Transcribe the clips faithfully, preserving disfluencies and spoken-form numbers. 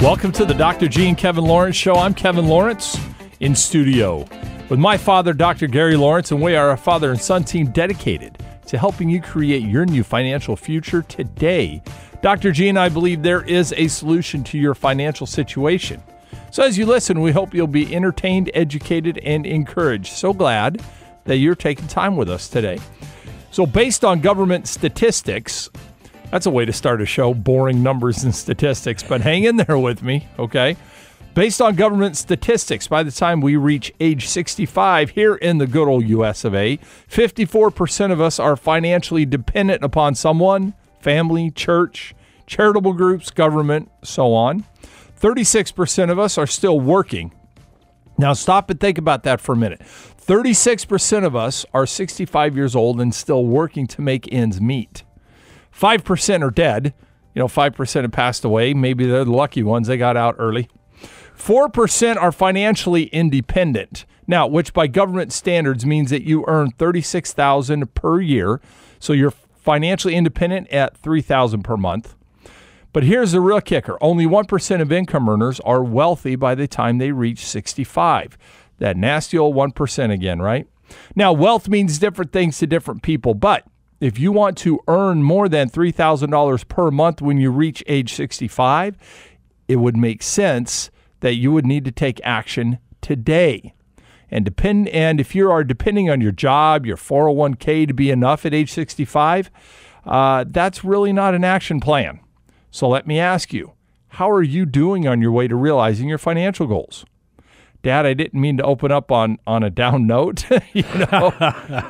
Welcome to the Doctor G and Kevin Lawrence Show. I'm Kevin Lawrence in studio with my father, Doctor Gary Lawrence, and we are a father and son team dedicated to helping you create your new financial future today. Doctor G and I believe there is a solution to your financial situation. So as you listen, we hope you'll be entertained, educated, and encouraged. So glad that you're taking time with us today. So based on government statistics, that's a way to start a show, boring numbers and statistics, but hang in there with me, okay? Based on government statistics, by the time we reach age sixty-five here in the good old U S of A, fifty-four percent of us are financially dependent upon someone, family, church, charitable groups, government, so on. thirty-six percent of us are still working. Now stop and think about that for a minute. thirty-six percent of us are sixty-five years old and still working to make ends meet. five percent are dead. You know, five percent have passed away. Maybe they're the lucky ones. They got out early. four percent are financially independent. Now, which by government standards means that you earn thirty-six thousand dollars per year. So you're financially independent at three thousand dollars per month. But here's the real kicker. Only one percent of income earners are wealthy by the time they reach sixty-five. That nasty old one percent again, right? Now, wealth means different things to different people, but if you want to earn more than three thousand dollars per month when you reach age sixty-five, it would make sense that you would need to take action today. And depend and if you are depending on your job, your four oh one k to be enough at age sixty-five, uh, that's really not an action plan. So let me ask you, how are you doing on your way to realizing your financial goals? Dad, I didn't mean to open up on, on a down note. You know,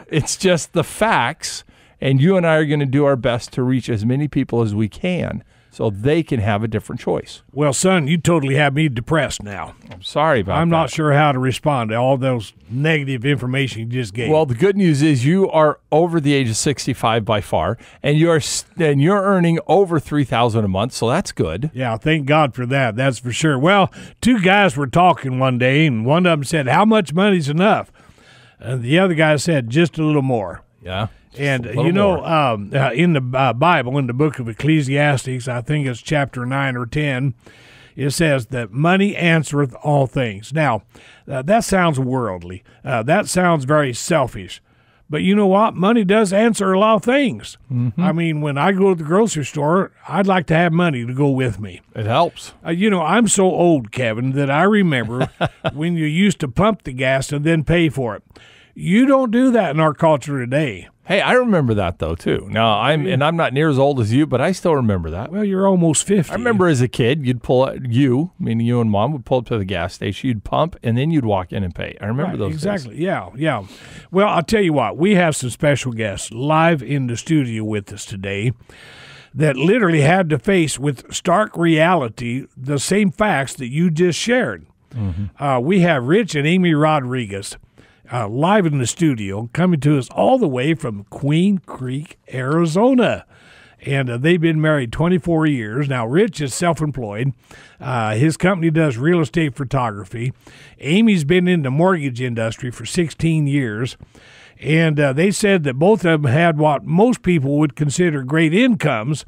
it's just the facts. And you and I are going to do our best to reach as many people as we can so they can have a different choice. Well, son, you totally have me depressed now. I'm sorry about that. I'm not sure how to respond to all those negative information you just gave. Well, the good news is you are over the age of sixty-five by far, and you're and you're earning over three thousand dollars a month, so that's good. Yeah, thank God for that. That's for sure. Well, two guys were talking one day, and one of them said, "How much money's enough?" And the other guy said, "Just a little more." Yeah. And, you know, um, uh, in the uh, Bible, in the book of Ecclesiastes, I think it's chapter nine or ten, it says that money answereth all things. Now, uh, that sounds worldly. Uh, that sounds very selfish. But you know what? Money does answer a lot of things. Mm-hmm. I mean, when I go to the grocery store, I'd like to have money to go with me. It helps. Uh, you know, I'm so old, Kevin, that I remember when you used to pump the gas and then pay for it. You don't do that in our culture today. Hey, I remember that, though, too. Now, I'm and I'm not near as old as you, but I still remember that. Well, you're almost fifty. I remember as a kid, you'd pull up, you, meaning you and Mom, would pull up to the gas station, you'd pump, and then you'd walk in and pay. I remember right, those exactly. days. Exactly, yeah, yeah. Well, I'll tell you what, we have some special guests live in the studio with us today that literally had to face with stark reality the same facts that you just shared. Mm-hmm. Uh, we have Rich and Amy Rodriguez. Uh, live in the studio, coming to us all the way from Queen Creek, Arizona. And uh, they've been married twenty-four years. Now, Rich is self-employed. Uh, his company does real estate photography. Amy's been in the mortgage industry for sixteen years. And uh, they said that both of them had what most people would consider great incomes.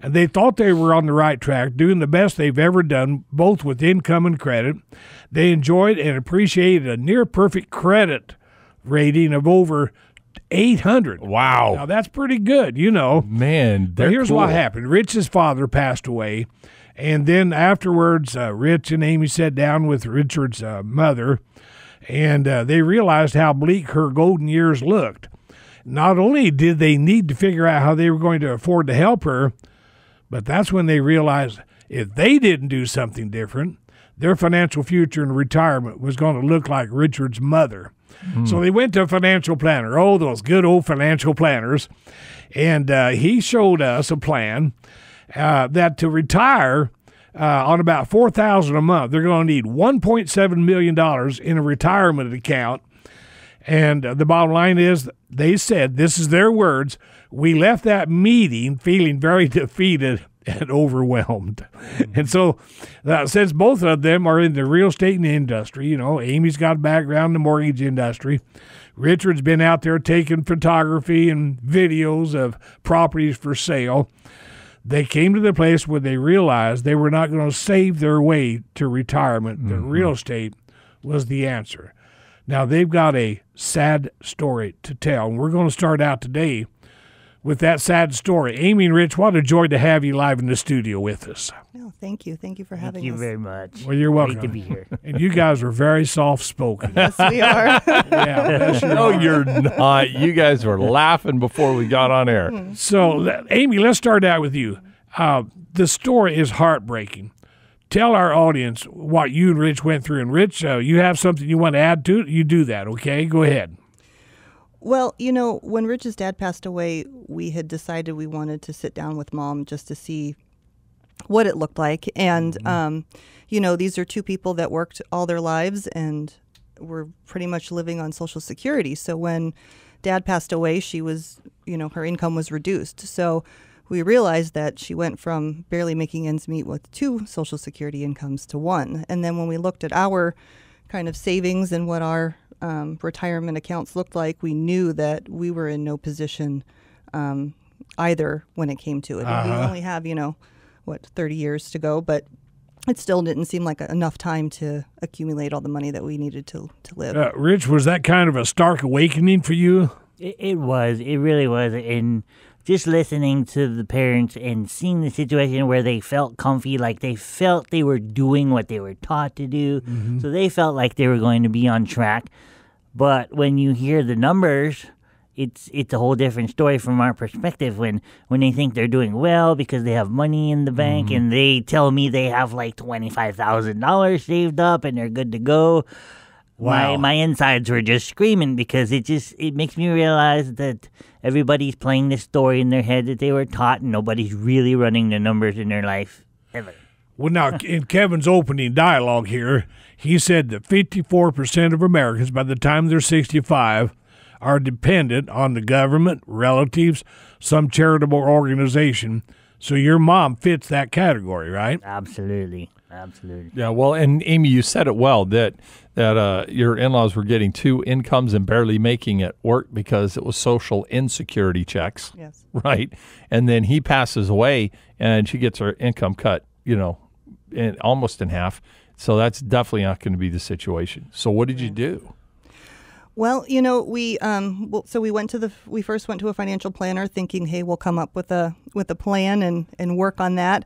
And they thought they were on the right track, doing the best they've ever done, both with income and credit. They enjoyed and appreciated a near-perfect credit rating of over eight hundred. Wow. Now, that's pretty good, you know. Man, but here's cool. what happened. Rich's father passed away, and then afterwards, uh, Rich and Amy sat down with Richard's uh, mother, and uh, they realized how bleak her golden years looked. Not only did they need to figure out how they were going to afford to help her, but that's when they realized if they didn't do something different, their financial future in retirement was going to look like Richard's mother. Mm. So they went to a financial planner. Oh, those good old financial planners. And uh, he showed us a plan uh, that to retire uh, on about four thousand dollars a month, they're going to need one point seven million dollars in a retirement account. And uh, the bottom line is, they said, this is their words, "We left that meeting feeling very defeated and overwhelmed. Mm-hmm. And so uh, since both of them are in the real estate and industry, you know, Amy's got a background in the mortgage industry. Richard's been out there taking photography and videos of properties for sale. They came to the place where they realized they were not going to save their way to retirement. Mm-hmm. That real estate was the answer. Now, they've got a sad story to tell. We're going to start out today with that sad story. Amy and Rich, what a joy to have you live in the studio with us. No, thank you. Thank you for having us. Thank you us. very much. Well, you're welcome. Great to be here. And you guys are very soft-spoken. Yes, we are. Yeah, you no, are. You're not. You guys were laughing before we got on air. Mm-hmm. So, Amy, let's start out with you. Uh, the story is heartbreaking. Tell our audience what you and Rich went through. And, Rich, uh, you have something you want to add to it? You do that, okay? Go ahead. Well, you know, when Rich's dad passed away, we had decided we wanted to sit down with Mom just to see what it looked like. And, mm-hmm. um, you know, these are two people that worked all their lives and were pretty much living on Social Security. So when Dad passed away, she was, you know, her income was reduced. So we realized that she went from barely making ends meet with two Social Security incomes to one. And then when we looked at our kind of savings and what our um, retirement accounts looked like, we knew that we were in no position um, either when it came to it. Uh-huh. We only have, you know, what, thirty years to go, but it still didn't seem like enough time to accumulate all the money that we needed to, to live. Uh, Rich, was that kind of a stark awakening for you? It, it was. It really was. And just listening to the parents and seeing the situation where they felt comfy, like they felt they were doing what they were taught to do. Mm-hmm. So they felt like they were going to be on track. But when you hear the numbers, it's it's a whole different story from our perspective when, when they think they're doing well because they have money in the bank, mm-hmm. and they tell me they have like twenty-five thousand dollars saved up and they're good to go. Wow. My my insides were just screaming because it just it makes me realize that everybody's playing this story in their head that they were taught, and nobody's really running the numbers in their life ever. Well, now, in Kevin's opening dialogue here, he said that fifty-four percent of Americans by the time they're sixty-five are dependent on the government, relatives, some charitable organization. So your mom fits that category, right? Absolutely. Absolutely. Yeah, well, and Amy, you said it well that that uh, your in-laws were getting two incomes and barely making it work because it was social insecurity checks. Yes. Right? And then he passes away and she gets her income cut, you know, in, almost in half. So that's definitely not going to be the situation. So what did yeah. you do? Well, you know, we um, well, so we went to the we first went to a financial planner, thinking, hey, we'll come up with a with a plan and and work on that.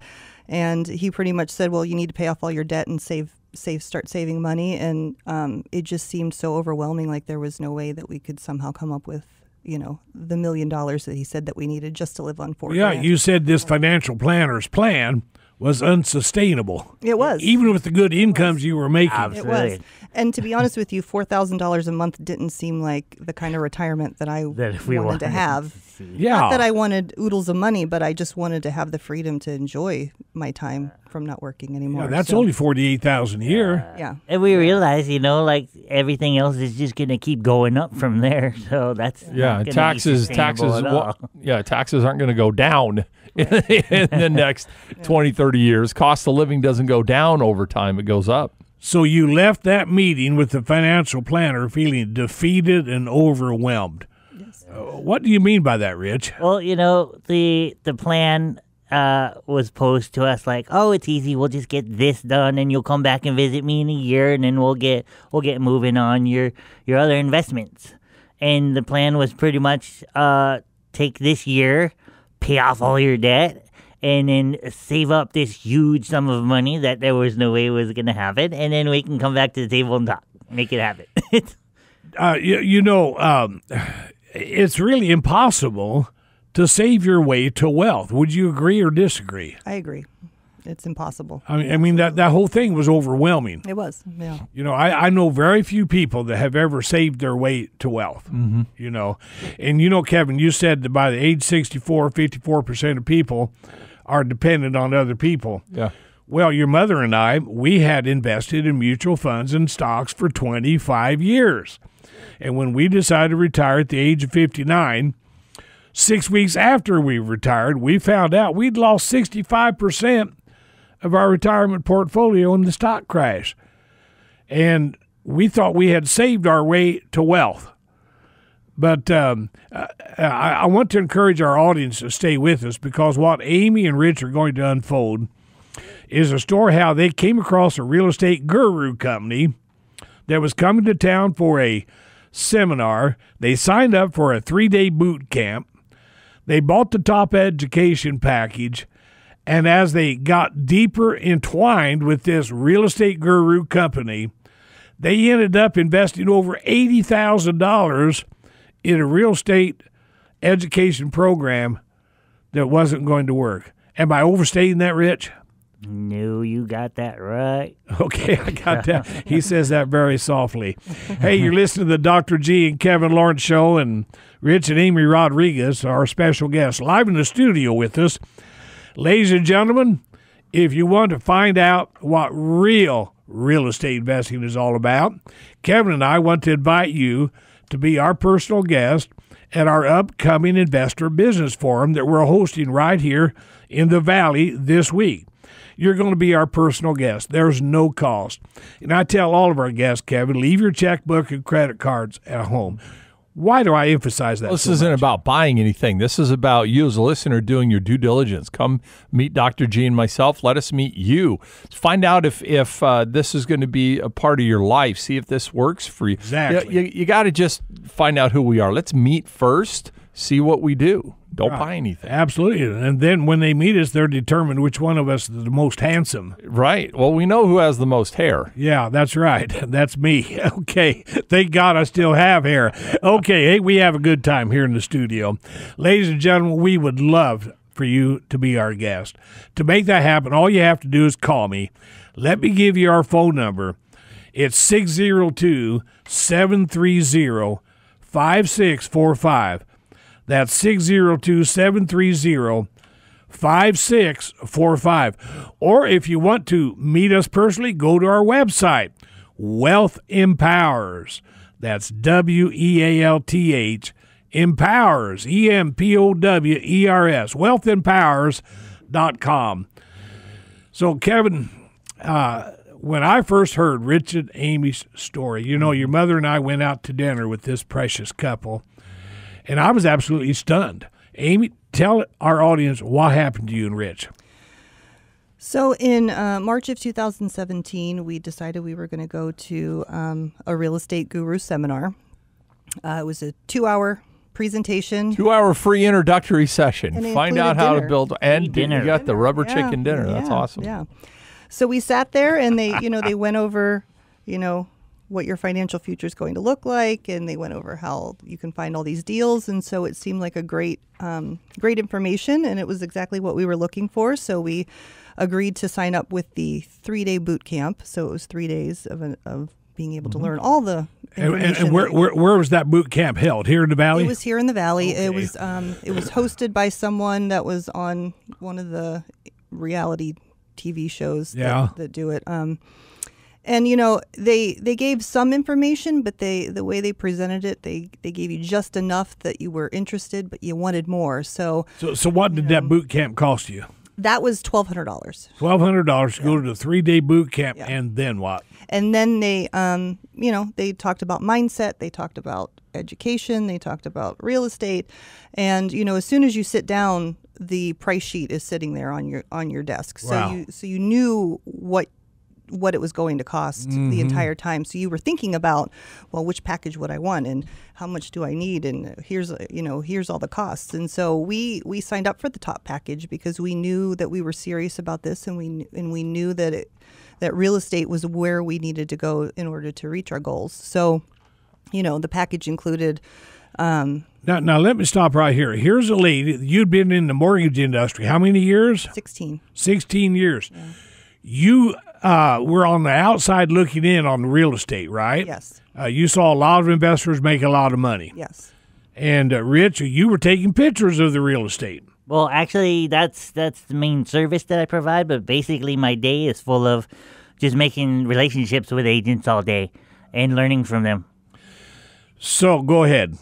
And he pretty much said, well, you need to pay off all your debt and save save start saving money. And um, it just seemed so overwhelming, like there was no way that we could somehow come up with, you know, the million dollars that he said that we needed just to live on four grand. Yeah, you said this financial planner's plan was unsustainable. It was. Even with the good incomes you were making. Absolutely. It was. And to be honest with you, four thousand dollars a month didn't seem like the kind of retirement that I that we wanted, wanted to have. To yeah. Not that I wanted oodles of money, but I just wanted to have the freedom to enjoy my time from not working anymore. Yeah, that's so, only forty-eight thousand dollars a year. Yeah. And we realize, you know, like everything else is just going to keep going up from there. So that's yeah, taxes taxes yeah, taxes aren't going to go down right. in the next yeah. twenty, thirty years. Cost of living doesn't go down over time, it goes up. So you left that meeting with the financial planner feeling defeated and overwhelmed. Yes. Uh, what do you mean by that, Rich? Well, you know, the the plan Uh, was posed to us like, oh, it's easy. We'll just get this done, and you'll come back and visit me in a year, and then we'll get we'll get moving on your your other investments. And the plan was pretty much uh, take this year, pay off all your debt, and then save up this huge sum of money that there was no way was going to happen, and then we can come back to the table and talk, make it happen. uh, you, you know, um, it's really impossible to save your way to wealth. Would you agree or disagree? I agree. It's impossible. I mean, I mean that, that whole thing was overwhelming. It was, yeah. You know, I, I know very few people that have ever saved their way to wealth, mm-hmm. you know. And, you know, Kevin, you said that by the age sixty-four, fifty-four percent of people are dependent on other people. Yeah. Well, your mother and I, we had invested in mutual funds and stocks for twenty-five years. And when we decided to retire at the age of fifty-nine, Six weeks after we retired, we found out we'd lost sixty-five percent of our retirement portfolio in the stock crash. And we thought we had saved our way to wealth. But um, I, I want to encourage our audience to stay with us, because what Amy and Rich are going to unfold is a story how they came across a real estate guru company that was coming to town for a seminar. They signed up for a three-day boot camp. They bought the top education package. And as they got deeper entwined with this real estate guru company, they ended up investing over eighty thousand dollars in a real estate education program that wasn't going to work. Am I overstating that, Rich? No, you got that right. Okay, I got that. He says that very softly. Hey, you're listening to the Doctor G and Kevin Lawrence Show, and Rich and Amy Rodriguez are our special guests live in the studio with us. Ladies and gentlemen, if you want to find out what real real estate investing is all about, Kevin and I want to invite you to be our personal guest at our upcoming Investor Business Forum that we're hosting right here in the Valley this week. You're going to be our personal guest. There's no cost. And I tell all of our guests, Kevin, leave your checkbook and credit cards at home. Why do I emphasize that? This so isn't much? about buying anything. This is about you as a listener doing your due diligence. Come meet Doctor G and myself. Let us meet you. Find out if if uh, this is going to be a part of your life. See if this works for you. Exactly. You, you, you got to just find out who we are. Let's meet first. See what we do. Don't right. buy anything. Absolutely. And then when they meet us, they're determined which one of us is the most handsome. Right. Well, we know who has the most hair. Yeah, that's right. That's me. Okay. Thank God I still have hair. Okay. Hey, we have a good time here in the studio. Ladies and gentlemen, we would love for you to be our guest. To make that happen, all you have to do is call me. Let me give you our phone number. It's six oh two, seven three oh, five six four five. That's six oh two, seven three oh, five six four five. Or if you want to meet us personally, go to our website, Wealth Empowers. That's W E A L T H, Empowers, E M P O W E R S, wealth empowers dot com. So, Kevin, uh, when I first heard Rich and Amy's story, you know, your mother and I went out to dinner with this precious couple. And I was absolutely stunned. Amy, tell our audience what happened to you and Rich. So in uh, March of two thousand seventeen, we decided we were going to go to um, a real estate guru seminar. Uh, it was a two-hour presentation. Two-hour free introductory session. Find out how to build. And dinner. You got the rubber chicken dinner. That's awesome. Yeah. So we sat there and they, you know, they went over, you know, what your financial future is going to look like, and they went over how you can find all these deals, and so it seemed like a great, um, great information, and it was exactly what we were looking for. So we agreed to sign up with the three-day boot camp. So it was three days of an, of being able to learn all the information. And, and, and where, where where was that boot camp held? Here in the Valley? It was here in the Valley. Okay. It was um, it was hosted by someone that was on one of the reality T V shows yeah. that, that do it. Um, And, you know, they they gave some information, but they the way they presented it, they, they gave you just enough that you were interested, but you wanted more. So, so, so what did know, that boot camp cost you? That was twelve hundred dollars. twelve hundred dollars to yeah. go to the three-day boot camp, yeah. and then what? And then they, um, you know, they talked about mindset. They talked about education. They talked about real estate. And, you know, as soon as you sit down, the price sheet is sitting there on your on your desk. Wow. So you So you knew what what it was going to cost mm-hmm. the entire time. So you were thinking about, well, which package would I want and how much do I need? And here's, you know, here's all the costs. And so we, we signed up for the top package because we knew that we were serious about this, and we, and we knew that it, that real estate was where we needed to go in order to reach our goals. So, you know, the package included, um, now, now, let me stop right here. Here's a lady. You'd been in the mortgage industry. How many years? sixteen. sixteen years. Yeah. You uh, were on the outside looking in on real estate, right? Yes. Uh, you saw a lot of investors make a lot of money. Yes. And, uh, Rich, you were taking pictures of the real estate. Well, actually, that's, that's the main service that I provide, but basically my day is full of just making relationships with agents all day and learning from them. So, go ahead.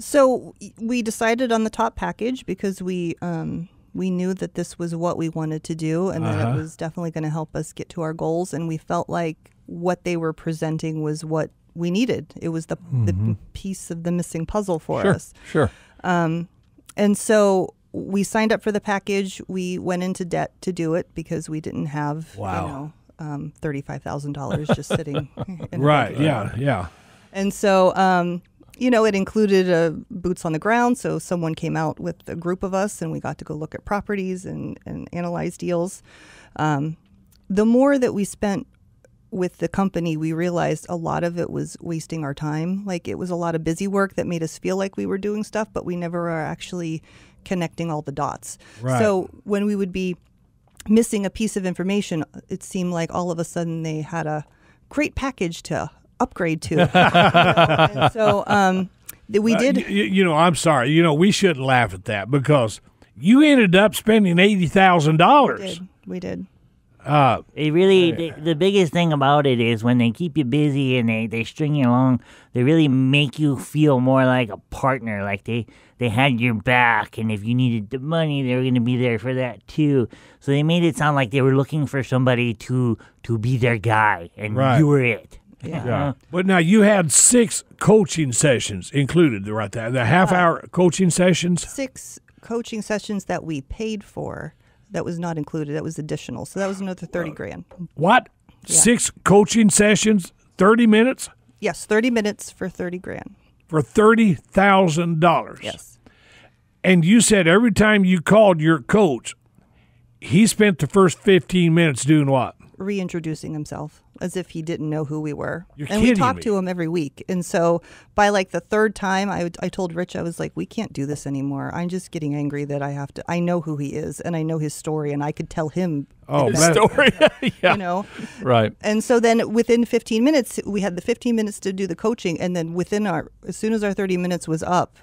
So we decided on the top package because we um, we knew that this was what we wanted to do, and uh-huh. that it was definitely going to help us get to our goals. And we felt like what they were presenting was what we needed. It was the, mm-hmm. the piece of the missing puzzle for sure, us. Sure. Um, and so we signed up for the package. We went into debt to do it because we didn't have wow. you know, um, thirty-five thousand dollars just sitting. in right. Yeah. Yeah. And so, um, you know, it included a boots on the ground. So someone came out with a group of us and we got to go look at properties and, and analyze deals. Um, the more that we spent with the company, we realized a lot of it was wasting our time. Like, it was a lot of busy work that made us feel like we were doing stuff, but we never are actually connecting all the dots. Right. So when we would be missing a piece of information, it seemed like all of a sudden they had a great package to upgrade to. You know? And so um, we did. Uh, you, you know, I'm sorry. You know, we shouldn't laugh at that because you ended up spending eighty thousand dollars. We did. We did. Uh, it really, they, the biggest thing about it is when they keep you busy and they, they string you along, they really make you feel more like a partner, like they, they had your back, and if you needed the money, they were going to be there for that too. So they made it sound like they were looking for somebody to, to be their guy, and right. you were it. Yeah. yeah. But now you had six coaching sessions included, right? The, the half-hour uh, coaching sessions? Six coaching sessions that we paid for. That was not included. That was additional. So that was another thirty grand. What? Yeah. Six coaching sessions, thirty minutes? Yes, thirty minutes for thirty grand. For thirty thousand dollars. Yes. And you said every time you called your coach, he spent the first fifteen minutes doing what? Reintroducing himself as if he didn't know who we were. You're and we talked me. to him every week. And so by like the third time, I, I told Rich, I was like, we can't do this anymore. I'm just getting angry that I have to, I know who he is and I know his story and I could tell him oh, his story, yeah. you know? Right. And so then within fifteen minutes, we had the fifteen minutes to do the coaching. And then within our, as soon as our thirty minutes was up,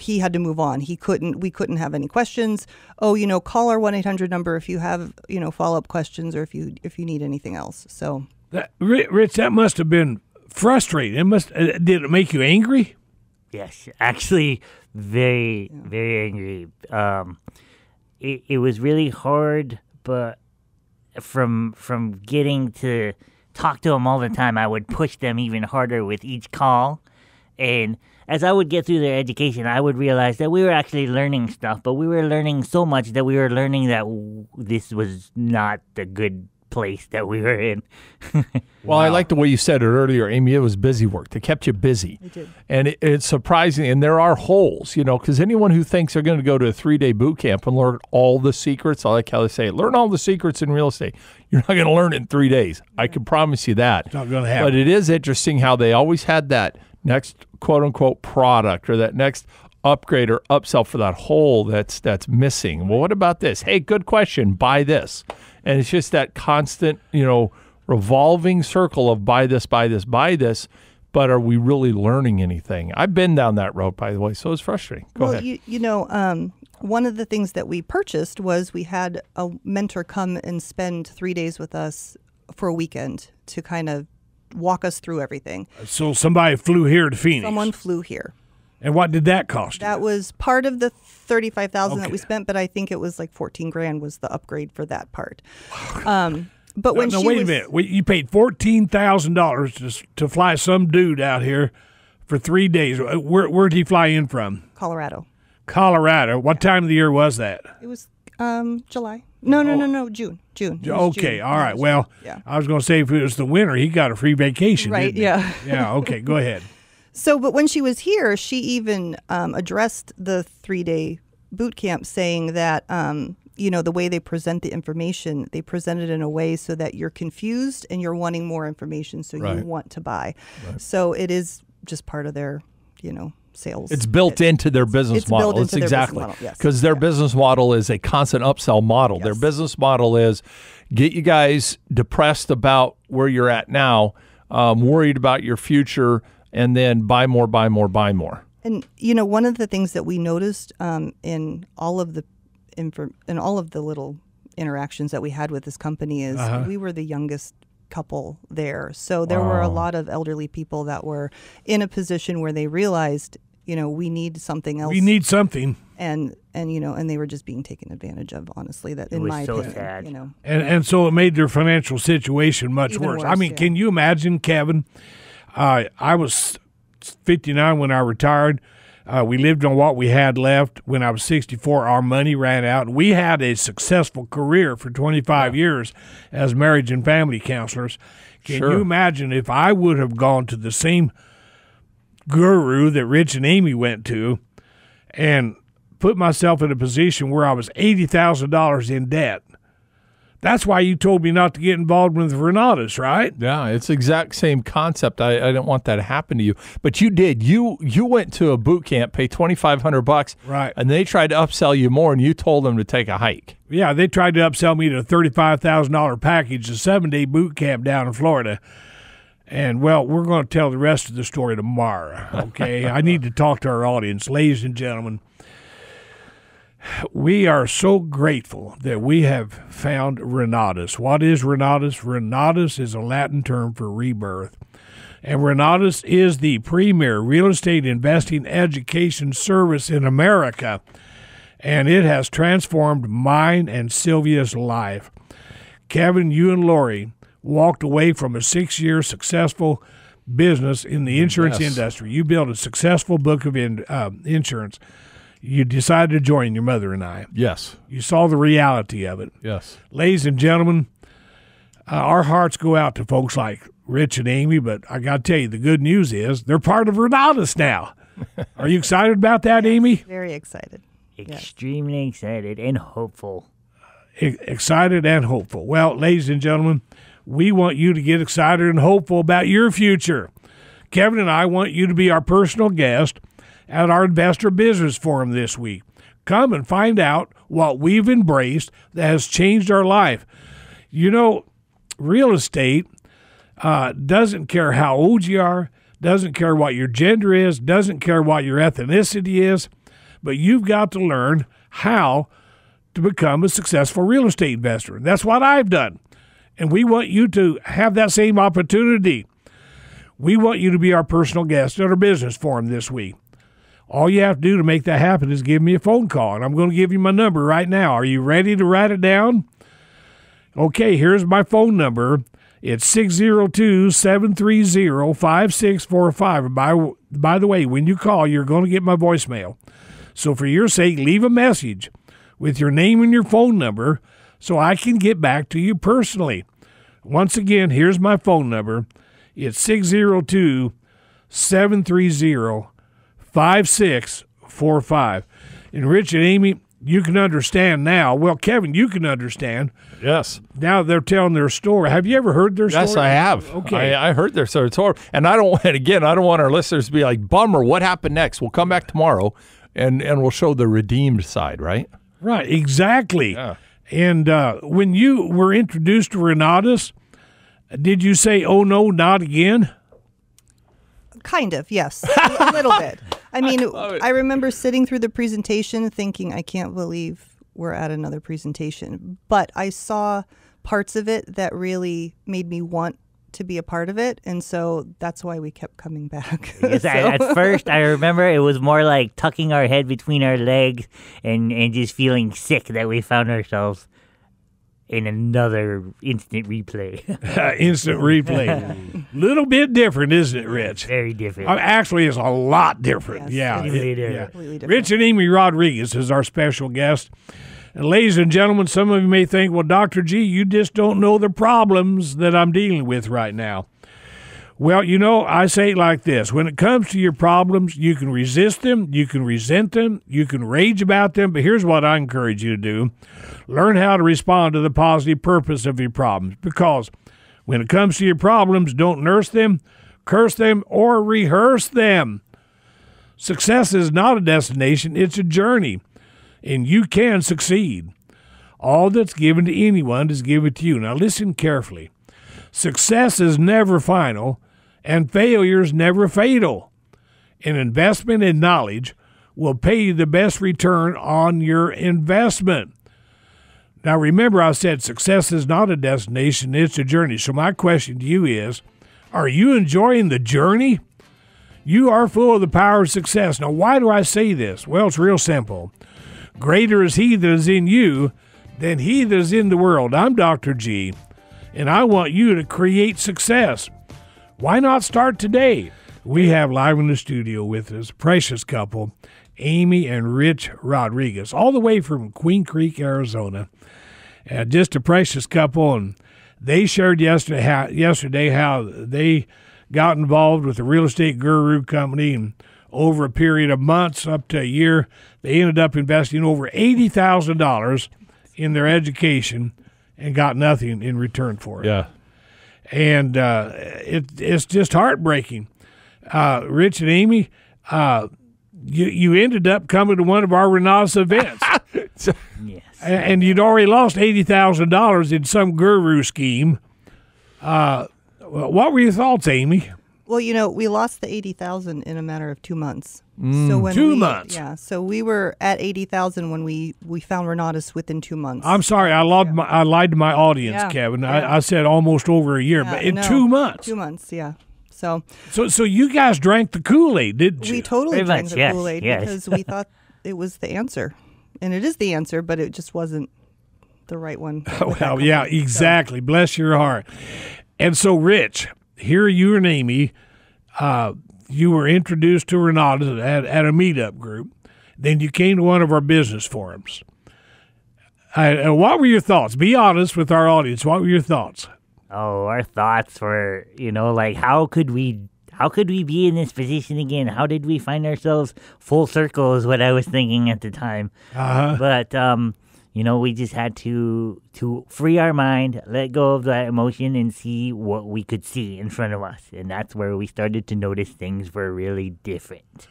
he had to move on. He couldn't, we couldn't have any questions. Oh, you know, call our one eight hundred number if you have, you know, follow-up questions or if you, if you need anything else. So that, Rich, that must have been frustrating. It must, uh, did it make you angry? Yes, actually very, yeah. very angry. Um, it, it was really hard, but from, from getting to talk to him all the time, I would push them even harder with each call. And as I would get through their education, I would realize that we were actually learning stuff, but we were learning so much that we were learning that w this was not the good place that we were in. Well, wow. I like the way you said it earlier, Amy. It was busy work. They kept you busy. It did. And it, it's surprising. And there are holes, you know, because anyone who thinks they're going to go to a three-day boot camp and learn all the secrets, I like how they say it, learn all the secrets in real estate. You're not going to learn it in three days. Yeah. I can promise you that. It's not going to happen. But it is interesting how they always had that next quote-unquote product or that next upgrade or upsell for that hole that's that's missing. Well, what about this? Hey, good question. Buy this. And it's just that constant, you know, revolving circle of buy this, buy this, buy this. But are we really learning anything? I've been down that road, by the way, so it's frustrating. Go well, ahead. You, you know, um, one of the things that we purchased was we had a mentor come and spend three days with us for a weekend to kind of walk us through everything. So somebody flew here to Phoenix. Someone flew here. And what did that cost you? That was part of the thirty-five thousand dollars okay. that we spent, but I think it was like fourteen grand was the upgrade for that part. Um, but no, when no, she wait was, a minute. We, you paid fourteen thousand dollars to, to fly some dude out here for three days. Where, where did he fly in from? Colorado. Colorado. What yeah. time of the year was that? It was um, July. No, no, no, no, June. June. Okay, June. all right. Well, yeah. I was going to say if it was the winter, he got a free vacation, right, didn't he? Yeah. Yeah, okay, go ahead. So, but when she was here, she even um, addressed the three-day boot camp saying that, um, you know, the way they present the information, they present it in a way so that you're confused and you're wanting more information, so right. you want to buy. Right. So it is just part of their, you know, sales. It's built it, into their business it's model. It's exactly because their, business model. Yes. their yeah. business model is a constant upsell model. Yes. Their business model is get you guys depressed about where you're at now, um, worried about your future, and then buy more, buy more, buy more. And you know, one of the things that we noticed um, in all of the infor in all of the little interactions that we had with this company is uh-huh. we were the youngest couple there. So there wow. were a lot of elderly people that were in a position where they realized you know, we need something else. We need something. And, and you know, and they were just being taken advantage of, honestly, that in my opinion. It was so sad. You know. And, and so it made their financial situation much worse. worse. I mean, yeah. Can you imagine, Kevin? Uh, I was fifty-nine when I retired. Uh, we lived on what we had left. When I was sixty-four, our money ran out. We had a successful career for twenty-five yeah. years as marriage and family counselors. Can sure. you imagine if I would have gone to the same guru that Rich and Amy went to and put myself in a position where I was eighty thousand dollars in debt? That's why you told me not to get involved with Renatus, right? Yeah, it's the exact same concept. I, I don't want that to happen to you. But you did. You you went to a boot camp, paid twenty-five hundred bucks, right? And they tried to upsell you more, and you told them to take a hike. Yeah, they tried to upsell me to a thirty-five thousand dollar package, a seven-day boot camp down in Florida. And, well, we're going to tell the rest of the story tomorrow, okay? I need to talk to our audience. Ladies and gentlemen, we are so grateful that we have found Renatus. What is Renatus? Renatus is a Latin term for rebirth. And Renatus is the premier real estate investing education service in America. And it has transformed mine and Sylvia's life. Kevin, you and Lori walked away from a six-year successful business in the insurance yes. industry. You built a successful book of in, uh, insurance. You decided to join your mother and I. Yes. You saw the reality of it. Yes. Ladies and gentlemen, uh, our hearts go out to folks like Rich and Amy, but I got to tell you, the good news is they're part of Renatus now. Are you excited about that, Amy? Very excited. Extremely yes. excited and hopeful. E- excited and hopeful. Well, ladies and gentlemen, we want you to get excited and hopeful about your future. Kevin and I want you to be our personal guest at our Investor Business Forum this week. Come and find out what we've embraced that has changed our life. You know, real estate uh, doesn't care how old you are, doesn't care what your gender is, doesn't care what your ethnicity is, but you've got to learn how to become a successful real estate investor. And that's what I've done. And we want you to have that same opportunity. We want you to be our personal guest at our business forum this week. All you have to do to make that happen is give me a phone call, and I'm going to give you my number right now. Are you ready to write it down? Okay, here's my phone number. It's six oh two, seven three oh, five six four five. By, by the way, when you call, you're going to get my voicemail. So for your sake, leave a message with your name and your phone number so I can get back to you personally. Once again, here's my phone number. It's six oh two, seven three oh, five six four five. And Rich and Amy, you can understand now. Well, Kevin, you can understand. Yes. Now they're telling their story. Have you ever heard their story? Yes, I have. Okay. I, I heard their story. It's horrible. And I don't, and again, I don't want our listeners to be like, bummer, what happened next? We'll come back tomorrow and, and we'll show the redeemed side, right? Right, exactly. Yeah. And uh, when you were introduced to Renatus, did you say, oh, no, not again? Kind of, yes. A little bit. I mean, I, I remember sitting through the presentation thinking, I can't believe we're at another presentation. But I saw parts of it that really made me want to be a part of it. And so that's why we kept coming back. Yes, so. I, at first, I remember it was more like tucking our head between our legs and, and just feeling sick that we found ourselves in another instant replay. Instant replay. Little bit different, isn't it, Rich? Very different. I mean, actually, it's a lot different. Yes, yeah. Completely different. yeah. Completely different. Rich and Amy Rodriguez is our special guest. And ladies and gentlemen, some of you may think, well, Doctor G, you just don't know the problems that I'm dealing with right now. Well, you know, I say it like this. When it comes to your problems, you can resist them, you can resent them, you can rage about them, but here's what I encourage you to do. Learn how to respond to the positive purpose of your problems, because when it comes to your problems, don't nurse them, curse them, or rehearse them. Success is not a destination, it's a journey, and you can succeed. All that's given to anyone is given to you. Now listen carefully. Success is never final, and failure is never fatal. An investment in knowledge will pay you the best return on your investment. Now, remember I said success is not a destination, it's a journey. So my question to you is, are you enjoying the journey? You are full of the power of success. Now, why do I say this? Well, it's real simple. Greater is he that is in you than he that is in the world. I'm Doctor G, and I want you to create success. Why not start today? We have live in the studio with us, precious couple, Amy and Rich Rodriguez, all the way from Queen Creek, Arizona. Uh, just a precious couple, and they shared yesterday how, yesterday how they got involved with a real estate guru company, and over a period of months, up to a year, they ended up investing over eighty thousand dollars in their education and got nothing in return for it. Yeah. And uh, it, it's just heartbreaking. Uh, Rich and Amy, uh, you you ended up coming to one of our Renaissance events. so, yes. And you'd already lost eighty thousand dollars in some guru scheme. Uh, what were your thoughts, Amy? Well, you know, we lost the eighty thousand dollars in a matter of two months. Mm. So when two we, months? Yeah. So we were at eighty thousand dollars when we, we found Renatus within two months. I'm sorry. I, yeah. my, I lied to my audience, yeah. Kevin. Yeah. I, I said almost over a year, yeah, but in no, two months. Two months, yeah. So, so, so you guys drank the Kool-Aid, didn't you? We totally Very drank much, the yes, Kool-Aid yes. because we thought it was the answer. And it is the answer, but it just wasn't the right one. Well, yeah, exactly. So. Bless your heart. And so, Rich, here you and Amy, uh, you were introduced to Renata at, at a meetup group. Then you came to one of our business forums. Uh, and what were your thoughts? Be honest with our audience. What were your thoughts? Oh, our thoughts were, you know, like, how could we how could we be in this position again? How did we find ourselves full circle is what I was thinking at the time. Uh-huh. But, um, you know, we just had to to free our mind, let go of that emotion, and see what we could see in front of us. And that's where we started to notice things were really different.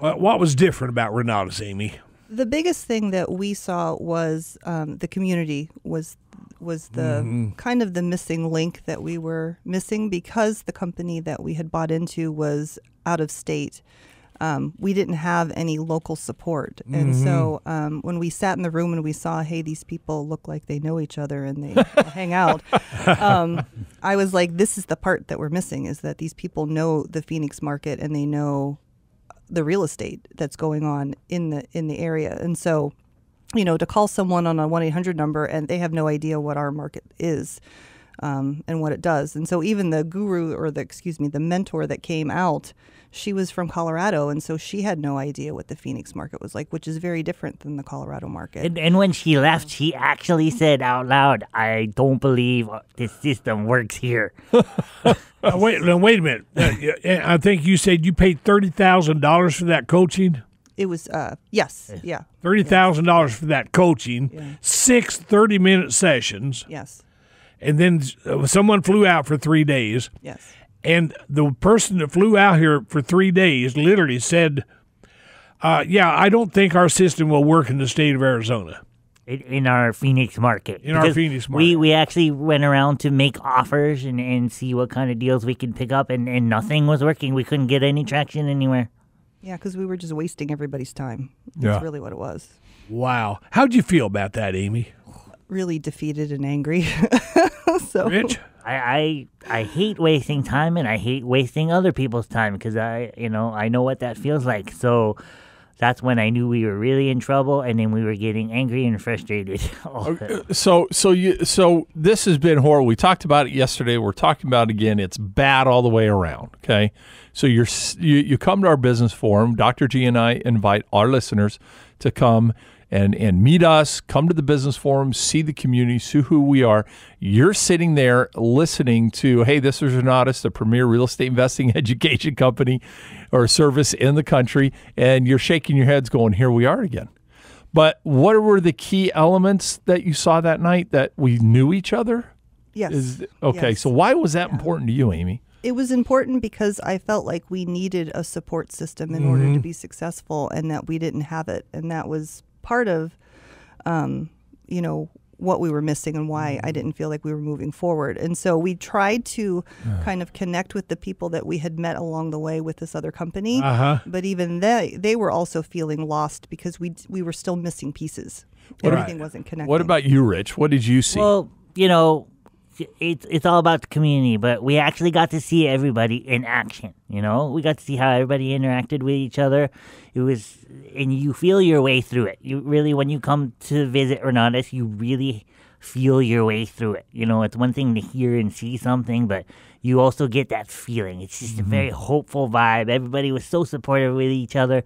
Uh, what was different about Renata's, Amy? The biggest thing that we saw was um, the community was was the mm-hmm. kind of the missing link that we were missing because the company that we had bought into was out of state. Um, we didn't have any local support. Mm-hmm. And so um, when we sat in the room and we saw, hey, these people look like they know each other and they hang out, um, I was like, this is the part that we're missing, is that these people know the Phoenix market and they know the real estate that's going on in the in the area. And so, you know, to call someone on a one eight hundred number and they have no idea what our market is um, and what it does. And so even the guru or the, excuse me, the mentor that came out, she was from Colorado. And so she had no idea what the Phoenix market was like, which is very different than the Colorado market. And, and when she left, she actually said out loud, I don't believe this system works here. Now, wait, now, wait a minute. I think you said you paid thirty thousand dollars for that coaching. It was, uh, yes, yeah. thirty thousand dollars for that coaching, yeah. Six thirty-minute sessions. Yes. And then someone flew out for three days. Yes. And the person that flew out here for three days literally said, uh, yeah, I don't think our system will work in the state of Arizona. In our Phoenix market. In because our Phoenix market. We, we actually went around to make offers and, and see what kind of deals we could pick up, and, and nothing was working. We couldn't get any traction anywhere. Yeah, because we were just wasting everybody's time. That's yeah. really what it was. Wow. How'd you feel about that, Amy? Really defeated and angry. so Rich? I, I I hate wasting time, and I hate wasting other people's time because I, you know, I know what that feels like. So that's when I knew we were really in trouble, and then we were getting angry and frustrated. so so you so this has been horrible. We talked about it yesterday. We're talking about it again. It's bad all the way around. Okay. So you're, you you come to our business forum. Doctor G and I invite our listeners to come and, and meet us, come to the business forum, see the community, see who we are. You're sitting there listening to, hey, this is Renatus, the premier real estate investing education company or service in the country, and you're shaking your heads going, here we are again. But what were the key elements that you saw that night, that we knew each other? Yes. Is, okay, yes. So why was that yeah. important to you, Amy? It was important because I felt like we needed a support system in mm-hmm. order to be successful, and that we didn't have it. And that was part of, um, you know, what we were missing and why I didn't feel like we were moving forward. And so we tried to uh. kind of connect with the people that we had met along the way with this other company. Uh-huh. But even they, they were also feeling lost because we we were still missing pieces. What Everything right. wasn't connected. What about you, Rich? What did you see? Well, you know, it's it's all about the community, but we actually got to see everybody in action. You know, we got to see how everybody interacted with each other. It was, and you feel your way through it. You really, when you come to visit Renata's, you really feel your way through it. You know, it's one thing to hear and see something, but you also get that feeling. It's just mm-hmm. a very hopeful vibe. Everybody was so supportive with each other.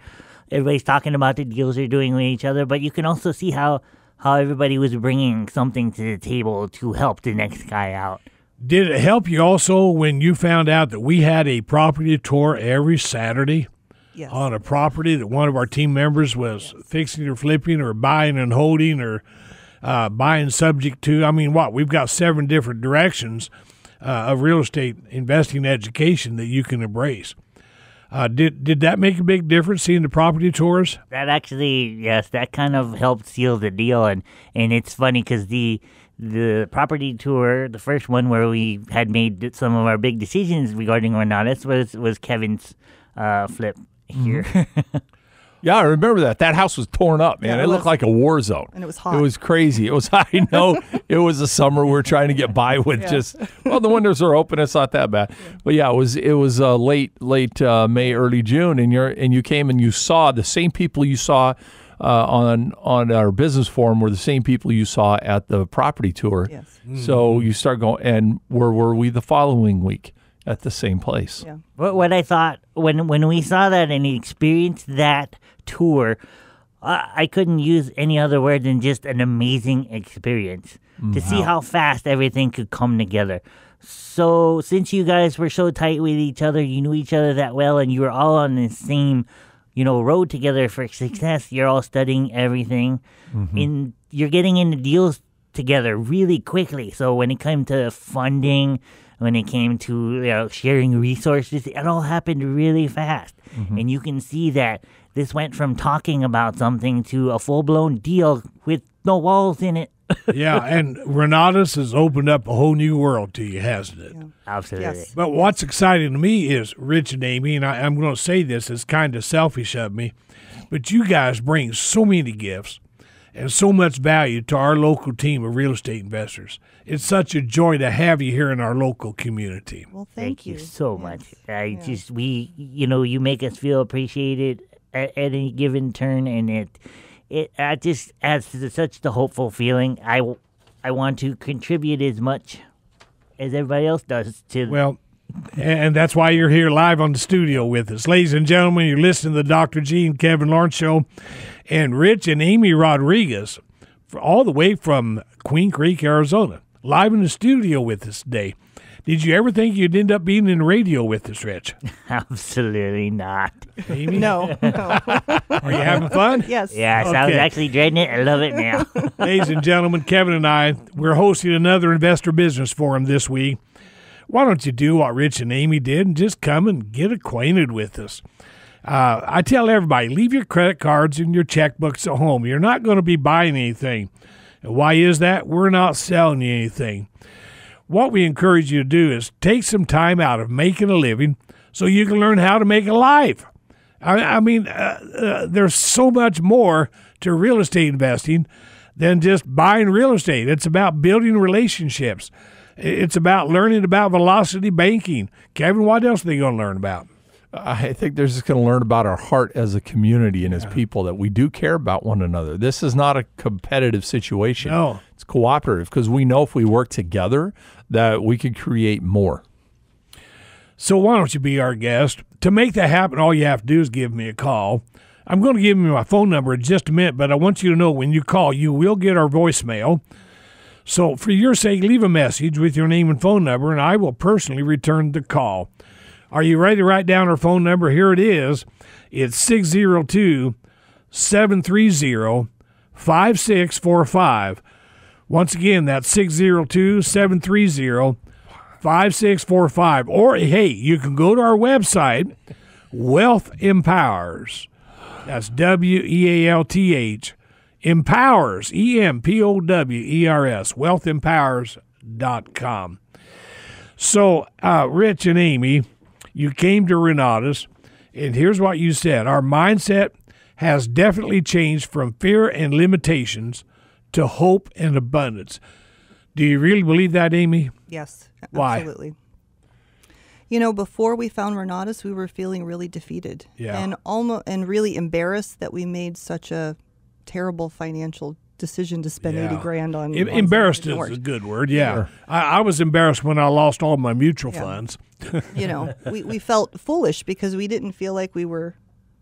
Everybody's talking about the deals they're doing with each other, but you can also see how how everybody was bringing something to the table to help the next guy out. Did it help you also when you found out that we had a property tour every Saturday? Yes. On a property that one of our team members was yes. fixing or flipping or buying and holding or uh, buying subject to. I mean, what? We've got seven different directions uh, of real estate investing education that you can embrace. Uh, did did that make a big difference, seeing the property tours? That actually, yes, that kind of helped seal the deal. And, and it's funny because the, the property tour, the first one where we had made some of our big decisions regarding Renatus was, was Kevin's uh, flip here. Mm-hmm. Yeah, I remember that. That house was torn up, man. Yeah, it, it looked like a war zone. And it was hot. It was crazy. It was, I know, it was a summer we were trying to get by with yeah. just, well, the windows are open. It's not that bad. Yeah. But yeah, it was it was uh, late late uh, May, early June, and you're and you came and you saw the same people you saw uh, on on our business forum were the same people you saw at the property tour. Yes. Mm. So you start going, and where were we the following week? At the same place. Yeah. What, what I thought, when when we saw that and experienced that tour, uh, I couldn't use any other word than just an amazing experience mm, to wow. see how fast everything could come together. So since you guys were so tight with each other, you knew each other that well, and you were all on the same, you know, road together for success, you're all studying everything, mm-hmm. and you're getting into deals together really quickly. So when it came to funding, when it came to you know, sharing resources, it all happened really fast. Mm-hmm. And you can see that this went from talking about something to a full-blown deal with no walls in it. Yeah, and Renatus has opened up a whole new world to you, hasn't it? Yeah. Absolutely. Yes. But what's exciting to me is, Rich and Amy, and I, I'm going to say this, it's kind of selfish of me, but you guys bring so many gifts and so much value to our local team of real estate investors. It's such a joy to have you here in our local community. Well, thank, thank you. you so yes. much. I yeah. just we, you know, you make us feel appreciated at, at any given turn, and it, it, I just adds to the, such the hopeful feeling. I, I want to contribute as much as everybody else does to. Well, and that's why you're here live on the studio with us. Ladies and gentlemen, you're listening to the Doctor G and Kevin Lawrence Show, and Rich and Amy Rodriguez, all the way from Queen Creek, Arizona, live in the studio with us today. Did you ever think you'd end up being in radio with us, Rich? Absolutely not. Amy? No. no. Are you having fun? Yes. Yes, okay. I was actually dreading it. I love it now. Ladies and gentlemen, Kevin and I, we're hosting another Investor Business Forum this week. Why don't you do what Rich and Amy did and just come and get acquainted with us? Uh, I tell everybody, leave your credit cards and your checkbooks at home. You're not going to be buying anything. And why is that? We're not selling you anything. What we encourage you to do is take some time out of making a living so you can learn how to make a life. I, I mean, uh, uh, there's so much more to real estate investing than just buying real estate. It's about building relationships. It's about learning about velocity banking. Kevin, what else are they going to learn about? I think they're just going to learn about our heart as a community and yeah. as people, that we do care about one another. This is not a competitive situation. No. It's cooperative, because we know if we work together that we could create more. So why don't you be our guest? To make that happen, all you have to do is give me a call. I'm going to give you my phone number in just a minute, but I want you to know when you call, you will get our voicemail. So for your sake, leave a message with your name and phone number, and I will personally return the call. Are you ready to write down our phone number? Here it is. It's six oh two, seven three oh, five six four five. Once again, that's six oh two, seven three oh, five six four five. Or, hey, you can go to our website, Wealth Empowers. That's W E A L T H. Empowers, E M P O W E R S, wealth empowers dot com. So, uh, Rich and Amy, you came to Renatus, and here's what you said. Our mindset has definitely changed from fear and limitations to hope and abundance. Do you really believe that, Amy? Yes, absolutely. Why? You know, before we found Renatus, we were feeling really defeated, yeah. and almost and really embarrassed that we made such a terrible financial decision to spend yeah. eighty grand on. It, on embarrassed is a good word. Yeah, sure. I, I was embarrassed when I lost all my mutual yeah. funds. You know, we we felt foolish because we didn't feel like we were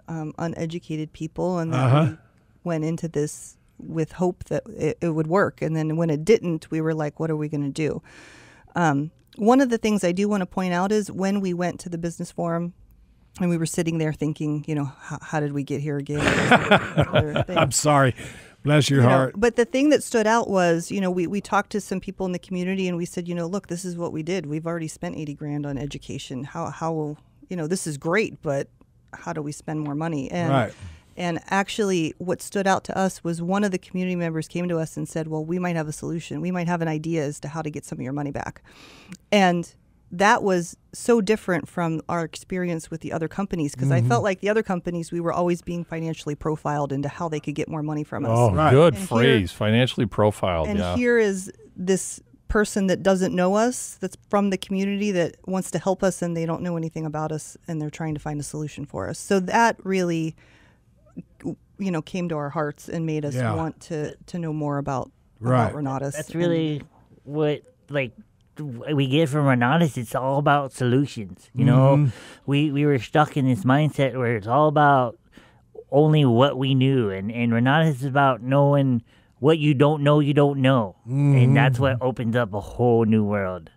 um, uneducated people, and then uh-huh. we went into this with hope that it, it would work, and then when it didn't, we were like, "What are we going to do?" Um, One of the things I do want to point out is when we went to the business forum and we were sitting there thinking, you know, how, how did we get here again? I'm sorry. Bless your you heart. Know, but the thing that stood out was, you know, we, we talked to some people in the community and we said, you know, look, this is what we did. We've already spent eighty grand on education. How, how you know, this is great, but how do we spend more money? And, right. And actually what stood out to us was one of the community members came to us and said, well, we might have a solution. We might have an idea as to how to get some of your money back. And that was so different from our experience with the other companies because mm-hmm. I felt like the other companies, we were always being financially profiled into how they could get more money from us. Oh, right. Good and phrase, here, financially profiled. And yeah. here is this person that doesn't know us, that's from the community, that wants to help us and they don't know anything about us and they're trying to find a solution for us. So that really... you know, came to our hearts and made us yeah. want to, to know more about, right. about Renatus. That's really what, like, what we get from Renatus. It's all about solutions. You mm-hmm. know, we, we were stuck in this mindset where it's all about only what we knew. And, and Renatus is about knowing what you don't know you don't know. Mm-hmm. And that's what opens up a whole new world.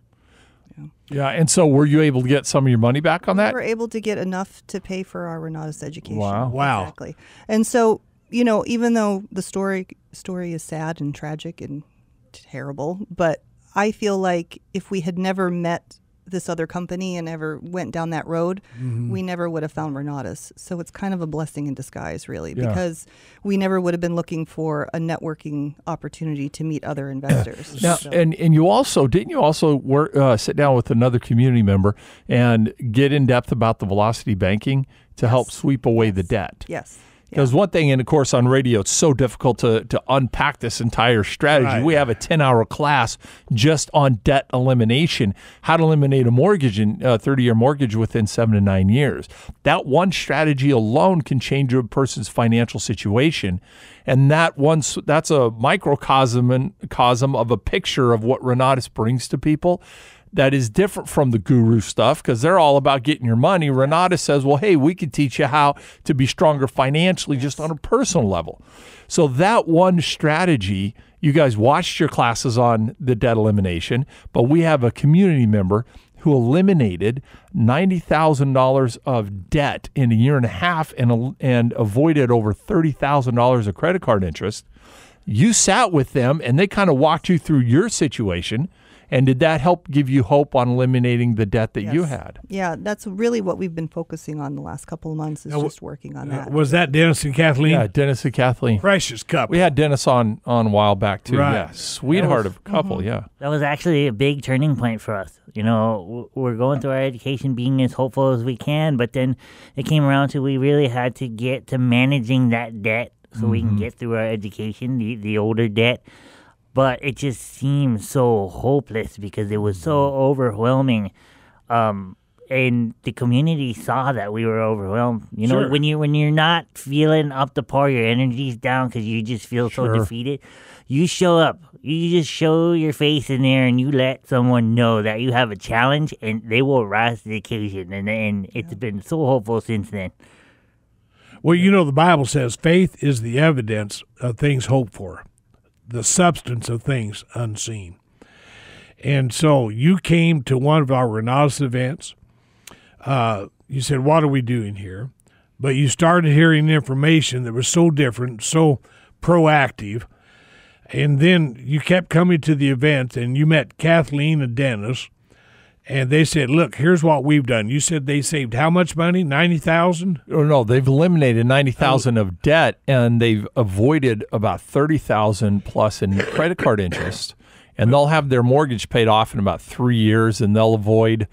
Yeah, and so were you able to get some of your money back on that? We were able to get enough to pay for our Renatus education. Wow. Wow. Exactly. And so, you know, even though the story story is sad and tragic and terrible, but I feel like if we had never met this other company and ever went down that road, mm-hmm. we never would have found Renatus. So it's kind of a blessing in disguise, really, yeah. because we never would have been looking for a networking opportunity to meet other investors. Now, so. and, and you also, didn't you also work, uh, sit down with another community member and get in depth about the velocity banking to yes. help sweep away yes. the debt? Yes. Because yeah. one thing, and of course on radio, it's so difficult to, to unpack this entire strategy. Right. We have a ten-hour class just on debt elimination, how to eliminate a mortgage, in a thirty-year mortgage within seven to nine years. That one strategy alone can change a person's financial situation. And that one, that's a microcosm and cosm of a picture of what Renatus brings to people. That is different from the guru stuff because they're all about getting your money. Renata says, well, hey, we could teach you how to be stronger financially yes. just on a personal level. So that one strategy, you guys watched your classes on the debt elimination, but we have a community member who eliminated ninety thousand dollars of debt in a year and a half and, and avoided over thirty thousand dollars of credit card interest. You sat with them and they kind of walked you through your situation. And did that help give you hope on eliminating the debt that yes. you had? Yeah, that's really what we've been focusing on the last couple of months is now, just working on uh, that. Was that Dennis and Kathleen? Yeah, Dennis and Kathleen. Precious couple. We had Dennis on, on a while back, too. Right. Yeah, sweetheart was, of a couple, mm-hmm. yeah. That was actually a big turning point for us. You know, we're going through our education being as hopeful as we can, but then it came around to we really had to get to managing that debt so mm-hmm. we can get through our education, the, the older debt. But it just seemed so hopeless because it was so overwhelming, um, and the community saw that we were overwhelmed. You know, sure. when you when you're not feeling up to par, your energy's down because you just feel so sure. defeated. You show up, you just show your face in there, and you let someone know that you have a challenge, and they will rise to the occasion. And and it's yeah. been so hopeful since then. Well, you know, the Bible says faith is the evidence of things hoped for, the substance of things unseen. And so you came to one of our Renatus events. Uh, you said, what are we doing here? But you started hearing information that was so different, so proactive. And then you kept coming to the event, and you met Kathleen and Dennis, and they said, look, here's what we've done. You said they saved how much money, ninety thousand dollars? Oh, no, they've eliminated ninety thousand dollars oh. of debt, and they've avoided about thirty thousand dollars plus in credit card interest. And they'll have their mortgage paid off in about three years, and they'll avoid,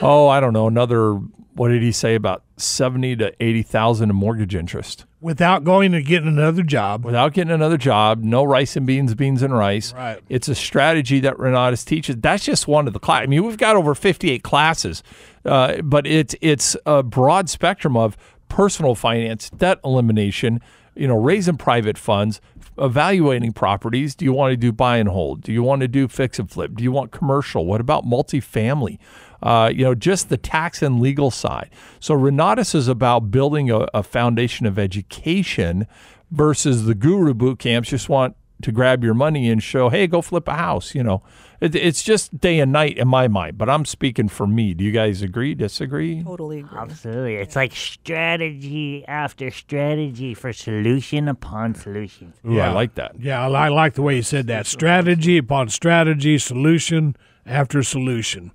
oh, I don't know, another, what did he say, about seventy to eighty thousand in mortgage interest without going and getting another job. Without getting another job, no rice and beans, beans and rice. Right. It's a strategy that Renatus teaches. That's just one of the classes. I mean, we've got over fifty-eight classes, uh, but it's it's a broad spectrum of personal finance, debt elimination, you know, raising private funds, evaluating properties. Do you want to do buy and hold? Do you want to do fix and flip? Do you want commercial? What about multifamily? Uh, you know, just the tax and legal side. So Renatus is about building a, a foundation of education versus the guru boot camps just want to grab your money and show, hey, go flip a house. You know, it, it's just day and night in my mind, but I'm speaking for me. Do you guys agree, disagree? Totally agree. Absolutely. It's like strategy after strategy for solution upon solution. Ooh, yeah, I like that. Yeah, I like the way you said that. Strategy upon strategy, solution after solution.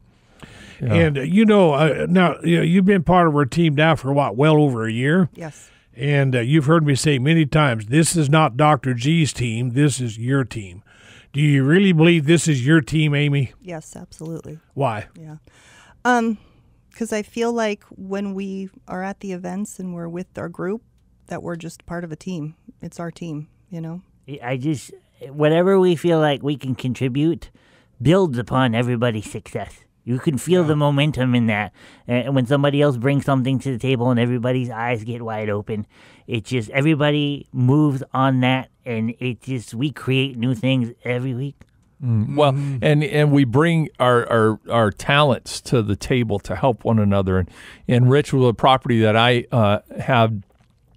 Yeah. And, uh, you know, uh, now, you know, you've been part of our team now for, what, well over a year? Yes. And uh, you've heard me say many times, this is not Doctor G's team. This is your team. Do you really believe this is your team, Amy? Yes, absolutely. Why? Yeah. Um, because I feel like when we are at the events and we're with our group, that we're just part of a team. It's our team, you know? I just, whatever we feel like we can contribute builds upon everybody's success. You can feel yeah. the momentum in that. And when somebody else brings something to the table and everybody's eyes get wide open, it just, everybody moves on that, and it just, we create new things every week. Mm. Well, mm-hmm. and, and we bring our, our, our talents to the table to help one another. And, and Rich, with a property that I uh, have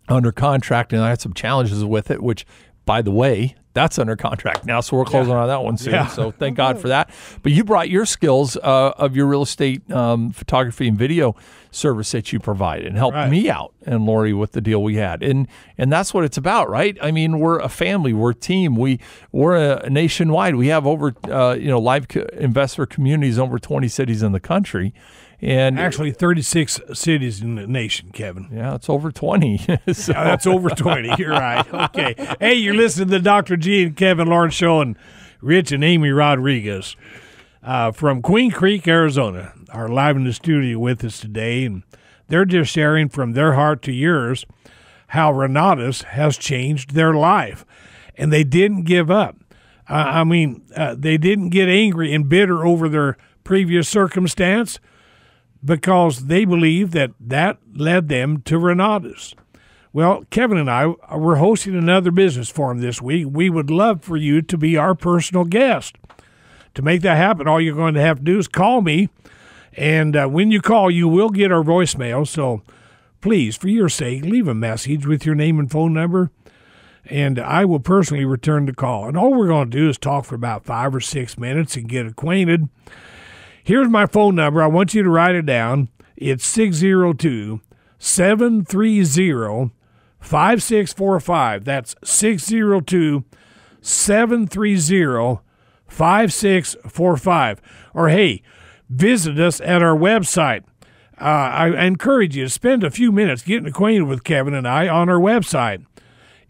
under contract, and I had some challenges with it, which, by the way, that's under contract now, so we're closing yeah. on that one soon. Yeah. So thank God for that. But you brought your skills uh, of your real estate um, photography and video service that you provide and helped right. me out and Lori with the deal we had. And and that's what it's about, right? I mean, we're a family. We're a team. We, we're a nationwide. We have over, uh, you know, live co investor communities over twenty cities in the country. And actually, thirty-six cities in the nation, Kevin. Yeah, it's over twenty. So. Yeah, that's over twenty. You're right. Okay. Hey, you're listening to the Doctor G and Kevin Lawrence Show and Rich and Amy Rodriguez uh, from Queen Creek, Arizona, are live in the studio with us today. And they're just sharing from their heart to yours how Renatus has changed their life. And they didn't give up. Uh, I mean, uh, they didn't get angry and bitter over their previous circumstance, because they believe that that led them to Renatus. Well, Kevin and I were hosting another business forum this week. We would love for you to be our personal guest. To make that happen, all you're going to have to do is call me, and uh, when you call, you will get our voicemail. So please, for your sake, leave a message with your name and phone number, and I will personally return the call. And all we're going to do is talk for about five or six minutes and get acquainted. Here's my phone number. I want you to write it down. It's six oh two, seven three oh, five six four five. That's six oh two, seven three oh, five six four five. Or, hey, visit us at our website. Uh, I, I encourage you to spend a few minutes getting acquainted with Kevin and I on our website.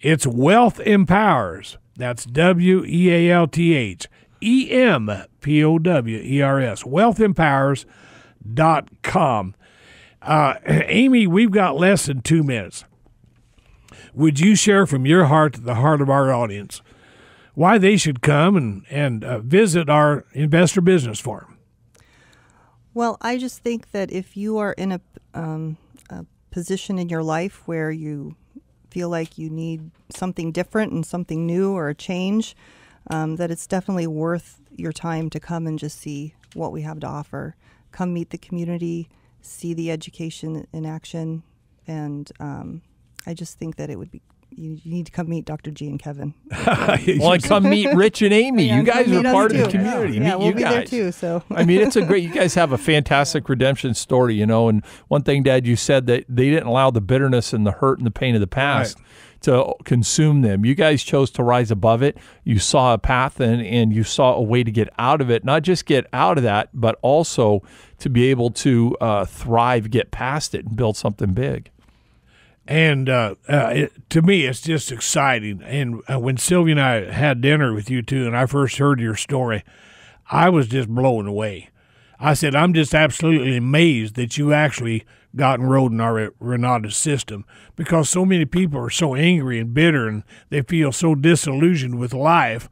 It's Wealth Empowers. That's W E A L T H. E M P O W E R S, wealth empowers dot com. Uh, Amy, we've got less than two minutes. Would you share from your heart to the heart of our audience why they should come and, and uh, visit our Investor Business Forum? Well, I just think that if you are in a, um, a position in your life where you feel like you need something different and something new or a change, Um, that it's definitely worth your time to come and just see what we have to offer. Come meet the community, see the education in action, and um, I just think that it would be, you, you need to come meet Doctor G and Kevin. Well, I come meet Rich and Amy. Yeah, you guys are part of the community. Yeah, meet yeah we'll you be guys. there too. So I mean, it's a great. You guys have a fantastic redemption story, you know. And one thing, Dad, you said that they didn't allow the bitterness and the hurt and the pain of the past right. to consume them. You guys chose to rise above it. You saw a path and and you saw a way to get out of it. Not just get out of that, but also to be able to uh, thrive, get past it, and build something big. And uh, uh, it, to me, it's just exciting. And uh, when Sylvia and I had dinner with you two and I first heard your story, I was just blown away. I said, I'm just absolutely amazed that you actually got enrolled in our Renata system, because so many people are so angry and bitter and they feel so disillusioned with life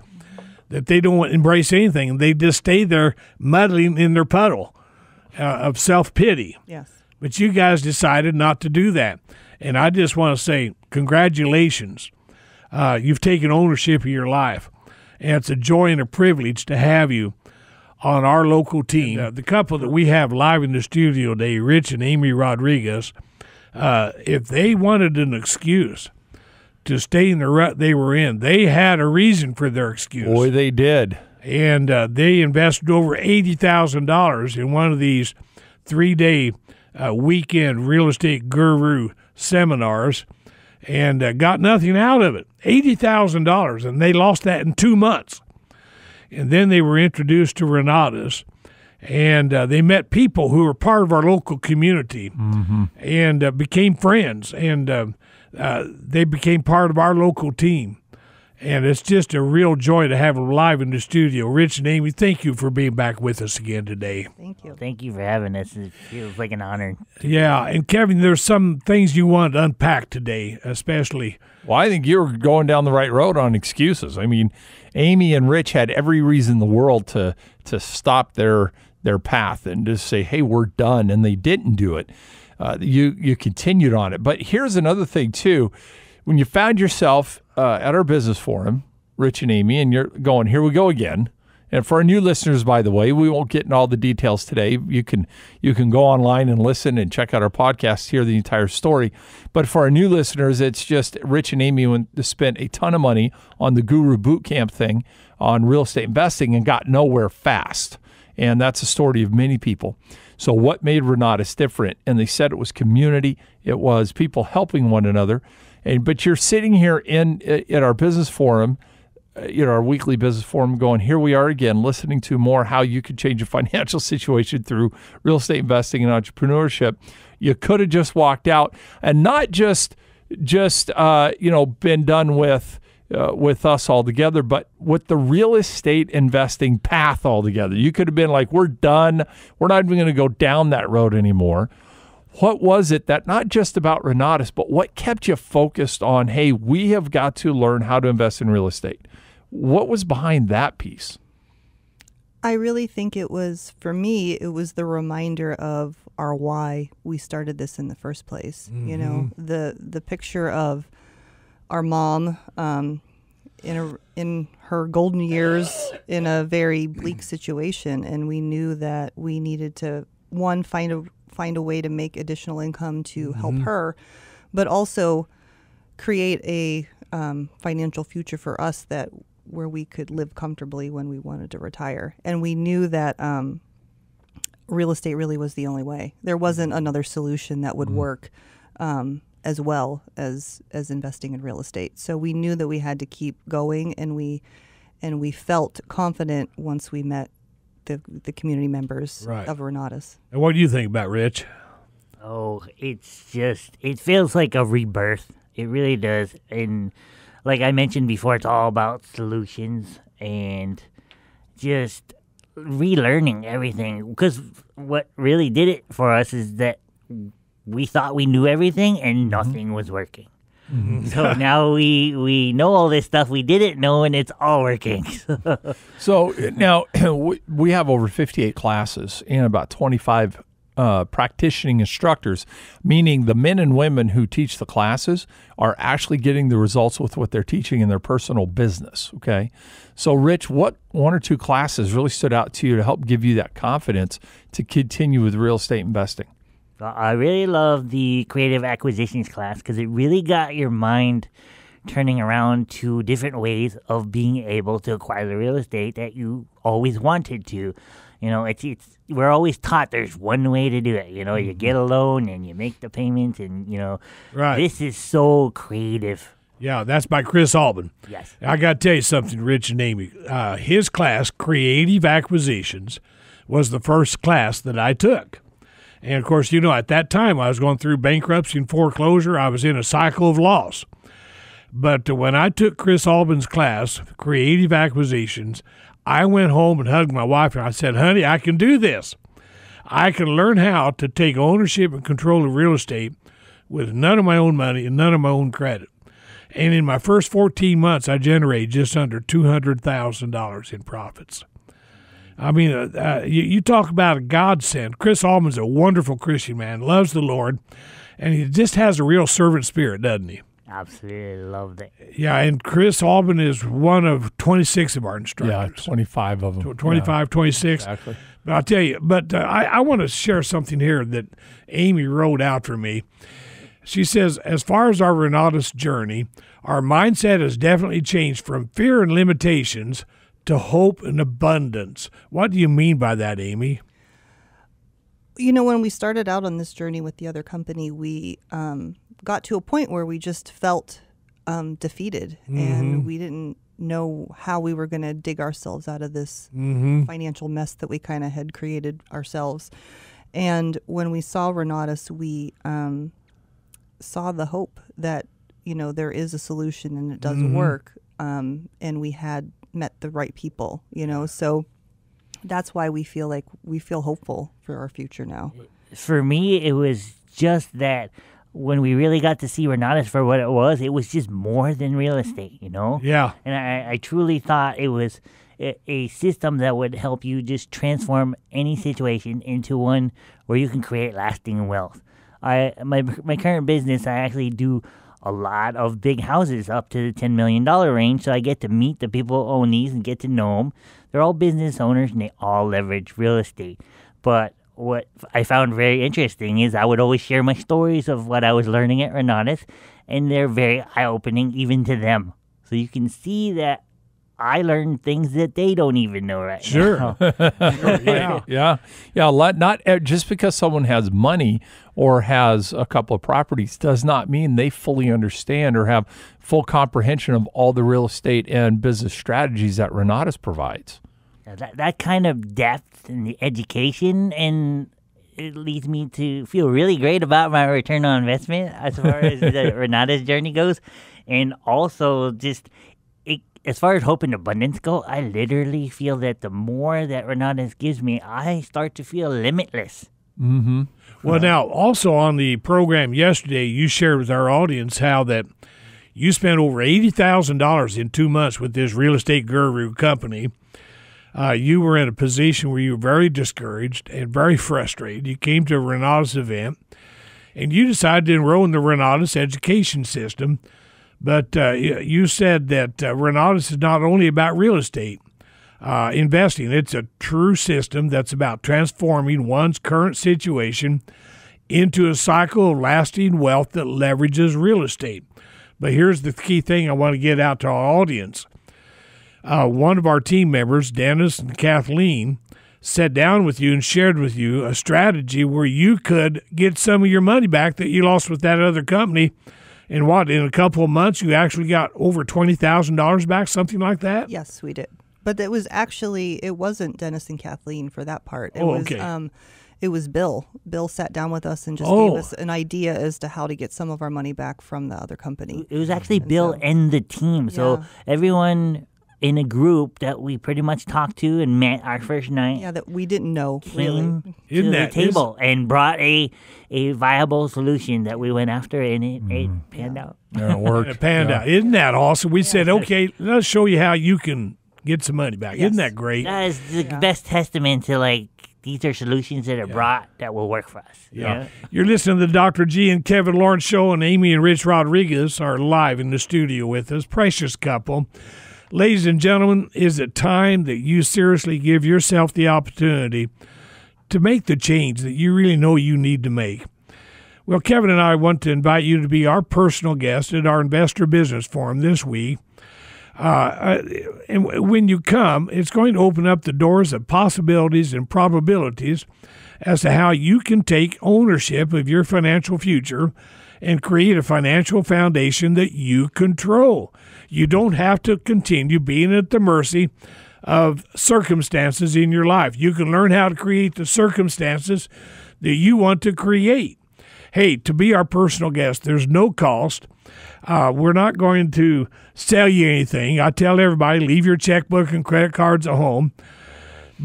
that they don't embrace anything, and they just stay there muddling in their puddle uh, of self-pity. Yes. But you guys decided not to do that. And I just want to say congratulations. Uh, you've taken ownership of your life, and it's a joy and a privilege to have you on our local team. And, uh, the couple that we have live in the studio today, Rich and Amy Rodriguez, uh, if they wanted an excuse to stay in the rut they were in, they had a reason for their excuse. Boy, they did. And uh, they invested over eighty thousand dollars in one of these three-day uh, weekend real estate guru seminars and uh, got nothing out of it, eighty thousand dollars, and they lost that in two months. And then they were introduced to Renata's, and uh, they met people who were part of our local community, mm-hmm. and uh, became friends, and uh, uh, they became part of our local team. And it's just a real joy to have them live in the studio. Rich and Amy, thank you for being back with us again today. Thank you. Thank you for having us. It feels like an honor. Yeah, and Kevin, there's some things you wanted to unpack today, especially. Well, I think you're going down the right road on excuses. I mean, Amy and Rich had every reason in the world to to stop their their path and just say, hey, we're done, and they didn't do it. Uh, you, you continued on it. But here's another thing, too. When you found yourself uh, at our business forum, Rich and Amy, and you're going, here we go again. And for our new listeners, by the way, we won't get into all the details today. You can you can go online and listen and check out our podcast, hear the entire story. But for our new listeners, it's just Rich and Amy went, spent a ton of money on the Guru Bootcamp thing on real estate investing and got nowhere fast. And that's the story of many people. So what made Renata's different? And they said it was community. It was people helping one another. And but you're sitting here in at our business forum, you know, our weekly business forum, going, here we are again, listening to more how you could change your financial situation through real estate investing and entrepreneurship. You could have just walked out and not just just uh, you know, been done with uh, with us altogether, but with the real estate investing path altogether. You could have been like, we're done. We're not even going to go down that road anymore. What was it that, not just about Renata's, but what kept you focused on, hey, we have got to learn how to invest in real estate? What was behind that piece? I really think it was, for me, it was the reminder of our why we started this in the first place. Mm-hmm. You know, the the picture of our mom um, in, a, in her golden years in a very bleak situation, and we knew that we needed to, one, find a find a way to make additional income to mm-hmm. help her, but also create a um, financial future for us that where we could live comfortably when we wanted to retire. And we knew that um, real estate really was the only way. There wasn't another solution that would mm-hmm. work um, as well as as investing in real estate. So we knew that we had to keep going, and we and we felt confident once we met The, the community members right. of Renata's. And what do you think about Rich? Oh, it's just, it feels like a rebirth. It really does. And like I mentioned before, it's all about solutions and just relearning everything. Because what really did it for us is that we thought we knew everything and nothing mm-hmm. was working. Mm-hmm. So now we we know all this stuff. We didn't know, and it's all working. So now we have over fifty-eight classes and about twenty-five uh, practicing instructors, meaning the men and women who teach the classes are actually getting the results with what they're teaching in their personal business, okay? So, Rich, what one or two classes really stood out to you to help give you that confidence to continue with real estate investing? I really love the creative acquisitions class because it really got your mind turning around to different ways of being able to acquire the real estate that you always wanted to. You know, it's it's we're always taught there's one way to do it. You know, you get a loan and you make the payments, and you know, right. This is so creative. Yeah, that's by Chris Albin. Yes, I got to tell you something, Rich and Amy. Uh, his class, Creative Acquisitions, was the first class that I took. And, of course, you know, at that time I was going through bankruptcy and foreclosure. I was in a cycle of loss. But when I took Chris Albin's class, Creative Acquisitions, I went home and hugged my wife, and I said, honey, I can do this. I can learn how to take ownership and control of real estate with none of my own money and none of my own credit. And in my first fourteen months, I generated just under two hundred thousand dollars in profits. I mean, uh, uh, you, you talk about a godsend. Chris Albin's a wonderful Christian man, loves the Lord, and he just has a real servant spirit, doesn't he? Absolutely loved it. Yeah, and Chris Albin is one of twenty-six of our instructors. Yeah, twenty-five of them. twenty-five, yeah, twenty-six. Exactly. But I'll tell you, but uh, I, I want to share something here that Amy wrote out for me. She says, as far as our Renatus journey, our mindset has definitely changed from fear and limitations to hope and abundance. What do you mean by that, Amy? You know, when we started out on this journey with the other company, we um, got to a point where we just felt um, defeated. Mm-hmm. And we didn't know how we were going to dig ourselves out of this mm-hmm. financial mess that we kind of had created ourselves. And when we saw Renatus, we... Um, saw the hope that, you know, there is a solution and it does mm-hmm. work, um, and we had met the right people, you know, so that's why we feel like we feel hopeful for our future now. For me, it was just that when we really got to see Renatus for what it was, it was just more than real estate, you know? Yeah. And I, I truly thought it was a, a system that would help you just transform any situation into one where you can create lasting wealth. I my my current business, I actually do a lot of big houses up to the ten million dollars range, so I get to meet the people who own these and get to know them. They're all business owners, and they all leverage real estate. But what I found very interesting is I would always share my stories of what I was learning at Renatus, and they're very eye-opening even to them. So you can see that I learned things that they don't even know right sure. now. Sure. yeah. yeah. Yeah. Not just because someone has money or has a couple of properties does not mean they fully understand or have full comprehension of all the real estate and business strategies that Renatus provides. Yeah, that, that kind of depth and the education, and it leads me to feel really great about my return on investment as far as the Renatus journey goes. And also just... As far as hope and abundance go, I literally feel that the more that Renatus gives me, I start to feel limitless. Mm-hmm. Well, now, also on the program yesterday, you shared with our audience how that you spent over eighty thousand dollars in two months with this real estate guru company. Uh, you were in a position where you were very discouraged and very frustrated. You came to a Renatus event, and you decided to enroll in the Renatus education system. But uh, you said that uh, Renatus is not only about real estate uh, investing. It's a true system that's about transforming one's current situation into a cycle of lasting wealth that leverages real estate. But here's the key thing I want to get out to our audience. Uh, one of our team members, Dennis and Kathleen, sat down with you and shared with you a strategy where you could get some of your money back that you lost with that other company. And what, in a couple of months, you actually got over twenty thousand dollars back, something like that? Yes, we did. But it was actually, it wasn't Dennis and Kathleen for that part. It oh, was, okay. Um, it was Bill. Bill sat down with us and just oh. gave us an idea as to how to get some of our money back from the other company. It was actually and Bill so, and the team. So yeah. everyone... in a group that we pretty much talked to and met our first night. Yeah, that we didn't know. Came really. to the table is... and brought a a viable solution that we went after, and it, mm. it panned yeah. out. Yeah, it worked. It panned yeah. out. Isn't that awesome? We yeah. said, okay, let's show you how you can get some money back. Yes. Isn't that great? That is the yeah. best testament to, like, these are solutions that are yeah. brought that will work for us. Yeah. yeah. You're listening to the Doctor G and Kevin Lawrence Show, and Amy and Rich Rodriguez are live in the studio with us. Precious couple. Ladies and gentlemen, is it time that you seriously give yourself the opportunity to make the change that you really know you need to make? Well, Kevin and I want to invite you to be our personal guest at our Investor Business Forum this week. Uh, and when you come, it's going to open up the doors of possibilities and probabilities as to how you can take ownership of your financial future and create a financial foundation that you control. You don't have to continue being at the mercy of circumstances in your life. You can learn how to create the circumstances that you want to create. Hey, to be our personal guest, there's no cost. Uh, we're not going to sell you anything. I tell everybody, leave your checkbook and credit cards at home.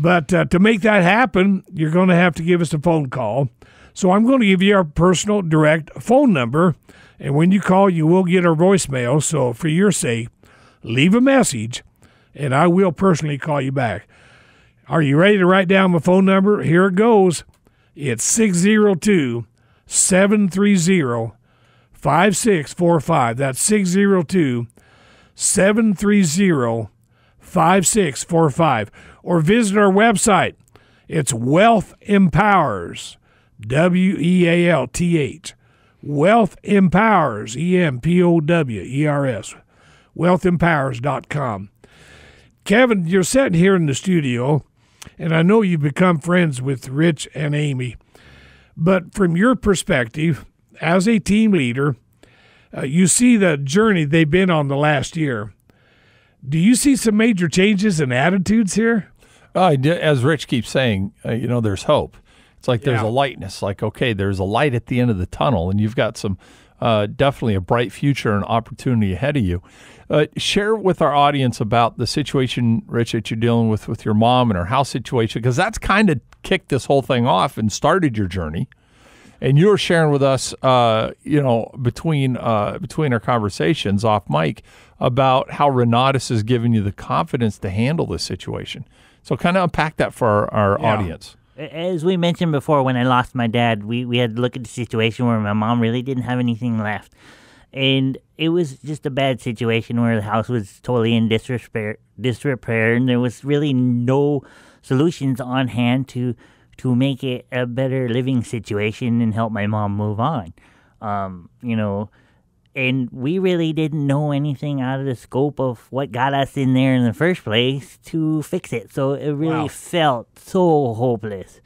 But uh, to make that happen, you're going to have to give us a phone call. So I'm going to give you our personal direct phone number. And when you call, you will get our voicemail. So for your sake, leave a message, and I will personally call you back. Are you ready to write down my phone number? Here it goes. It's six oh two, seven three oh, five six four five. That's six oh two, seven three oh, five six four five. Or visit our website. It's WealthEmpowers, W E A L T H. WealthEmpowers, E M P O W E R S. wealth empowers dot com. Kevin, you're sitting here in the studio, and I know you've become friends with Rich and Amy, but from your perspective, as a team leader, uh, you see the journey they've been on the last year. Do you see some major changes in attitudes here? Uh, as Rich keeps saying, uh, you know, there's hope. It's like there's yeah. a lightness, like, okay, there's a light at the end of the tunnel, and you've got some uh, definitely a bright future and opportunity ahead of you. Uh, share with our audience about the situation, Rich, that you're dealing with with your mom and her house situation, because that's kind of kicked this whole thing off and started your journey. And you were sharing with us, uh, you know, between uh, between our conversations off mic about how Renatus has given you the confidence to handle this situation. So kind of unpack that for our, our yeah. audience. As we mentioned before, when I lost my dad, we, we had to look at the situation where my mom really didn't have anything left. And it was just a bad situation where the house was totally in disrepair, disrepair and there was really no solutions on hand to to make it a better living situation and help my mom move on. Um, you know, and we really didn't know anything out of the scope of what got us in there in the first place to fix it. So it really wow. felt so hopeless.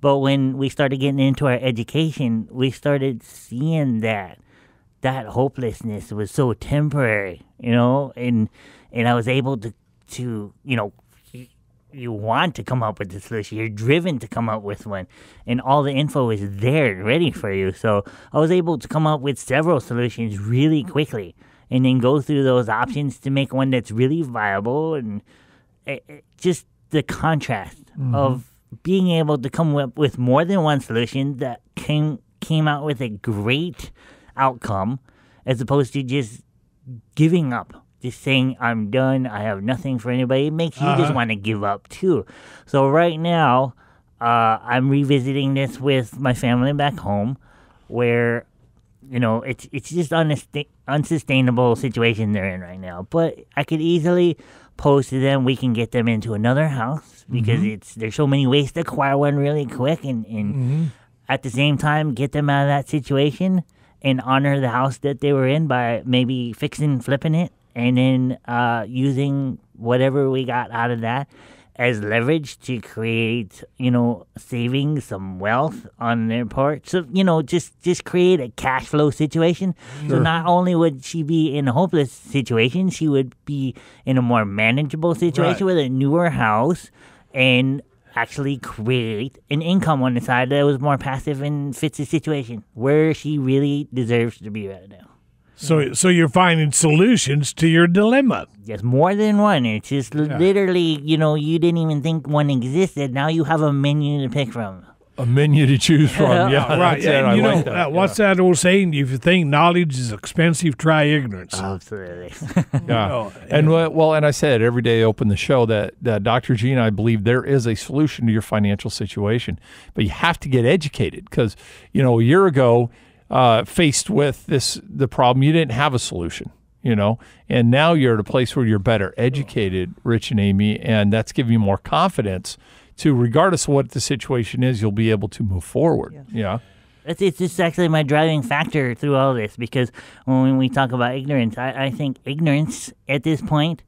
But when we started getting into our education, we started seeing that that hopelessness was so temporary, you know, and and I was able to, to you know, you want to come up with a solution. You're driven to come up with one. And all the info is there ready for you. So I was able to come up with several solutions really quickly and then go through those options to make one that's really viable. And it, it, just the contrast mm-hmm. of being able to come up with more than one solution that came, came out with a great outcome as opposed to just giving up. Just saying, I'm done, I have nothing for anybody, it makes you uh-huh. just want to give up, too. So right now, uh, I'm revisiting this with my family back home where, you know, it's it's just an unsustainable situation they're in right now. But I could easily post to them, we can get them into another house because mm-hmm. it's there's so many ways to acquire one really quick and, and mm-hmm. at the same time get them out of that situation and honor the house that they were in by maybe fixing, flipping it. And then uh, using whatever we got out of that as leverage to create, you know, saving some wealth on their part. So, you know, just, just create a cash flow situation. Sure. So not only would she be in a hopeless situation, she would be in a more manageable situation right. with a newer house and actually create an income on the side that was more passive and fits the situation where she really deserves to be right now. So, so you're finding solutions to your dilemma. Yes, more than one. It's just yeah. literally, you know, you didn't even think one existed. Now you have a menu to pick from. A menu to choose from. Yeah, right. Yeah, and you know, like that. Uh, what's yeah. that old saying? If you think knowledge is expensive, try ignorance. Absolutely. yeah. No, and yeah. well, and I said every day, open the show that that Doctor G and I believe there is a solution to your financial situation, but you have to get educated because you know a year ago. Uh, faced with this, the problem, you didn't have a solution, you know, and now you're at a place where you're better educated, Rich and Amy, and that's giving you more confidence to, regardless of what the situation is, you'll be able to move forward. Yeah. yeah. It's, it's just actually my driving factor through all this, because when we talk about ignorance, I, I think ignorance at this point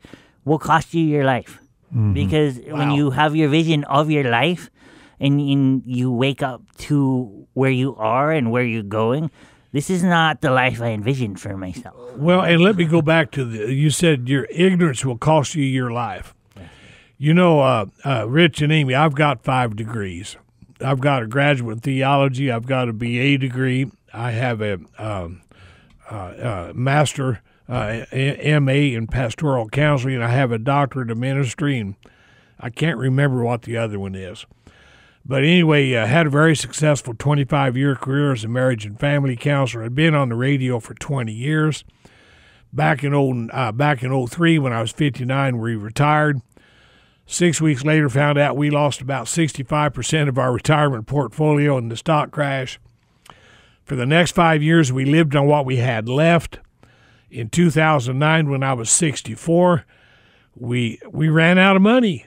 will cost you your life mm-hmm. because wow. when you have your vision of your life, And, and you wake up to where you are and where you're going, this is not the life I envisioned for myself. Well, and let me go back to the, you said your ignorance will cost you your life. You know, uh, uh, Rich and Amy, I've got five degrees. I've got a graduate in theology. I've got a B A degree. I have a um, uh, uh, master, uh, M A in pastoral counseling. And I have a doctorate of ministry and I can't remember what the other one is. But anyway, uh, had a very successful twenty-five-year career as a marriage and family counselor. I'd been on the radio for twenty years. Back in old, uh, back in oh three, when I was fifty-nine, we retired. Six weeks later, found out we lost about sixty-five percent of our retirement portfolio in the stock crash. For the next five years, we lived on what we had left. In two thousand nine, when I was sixty-four, we we ran out of money.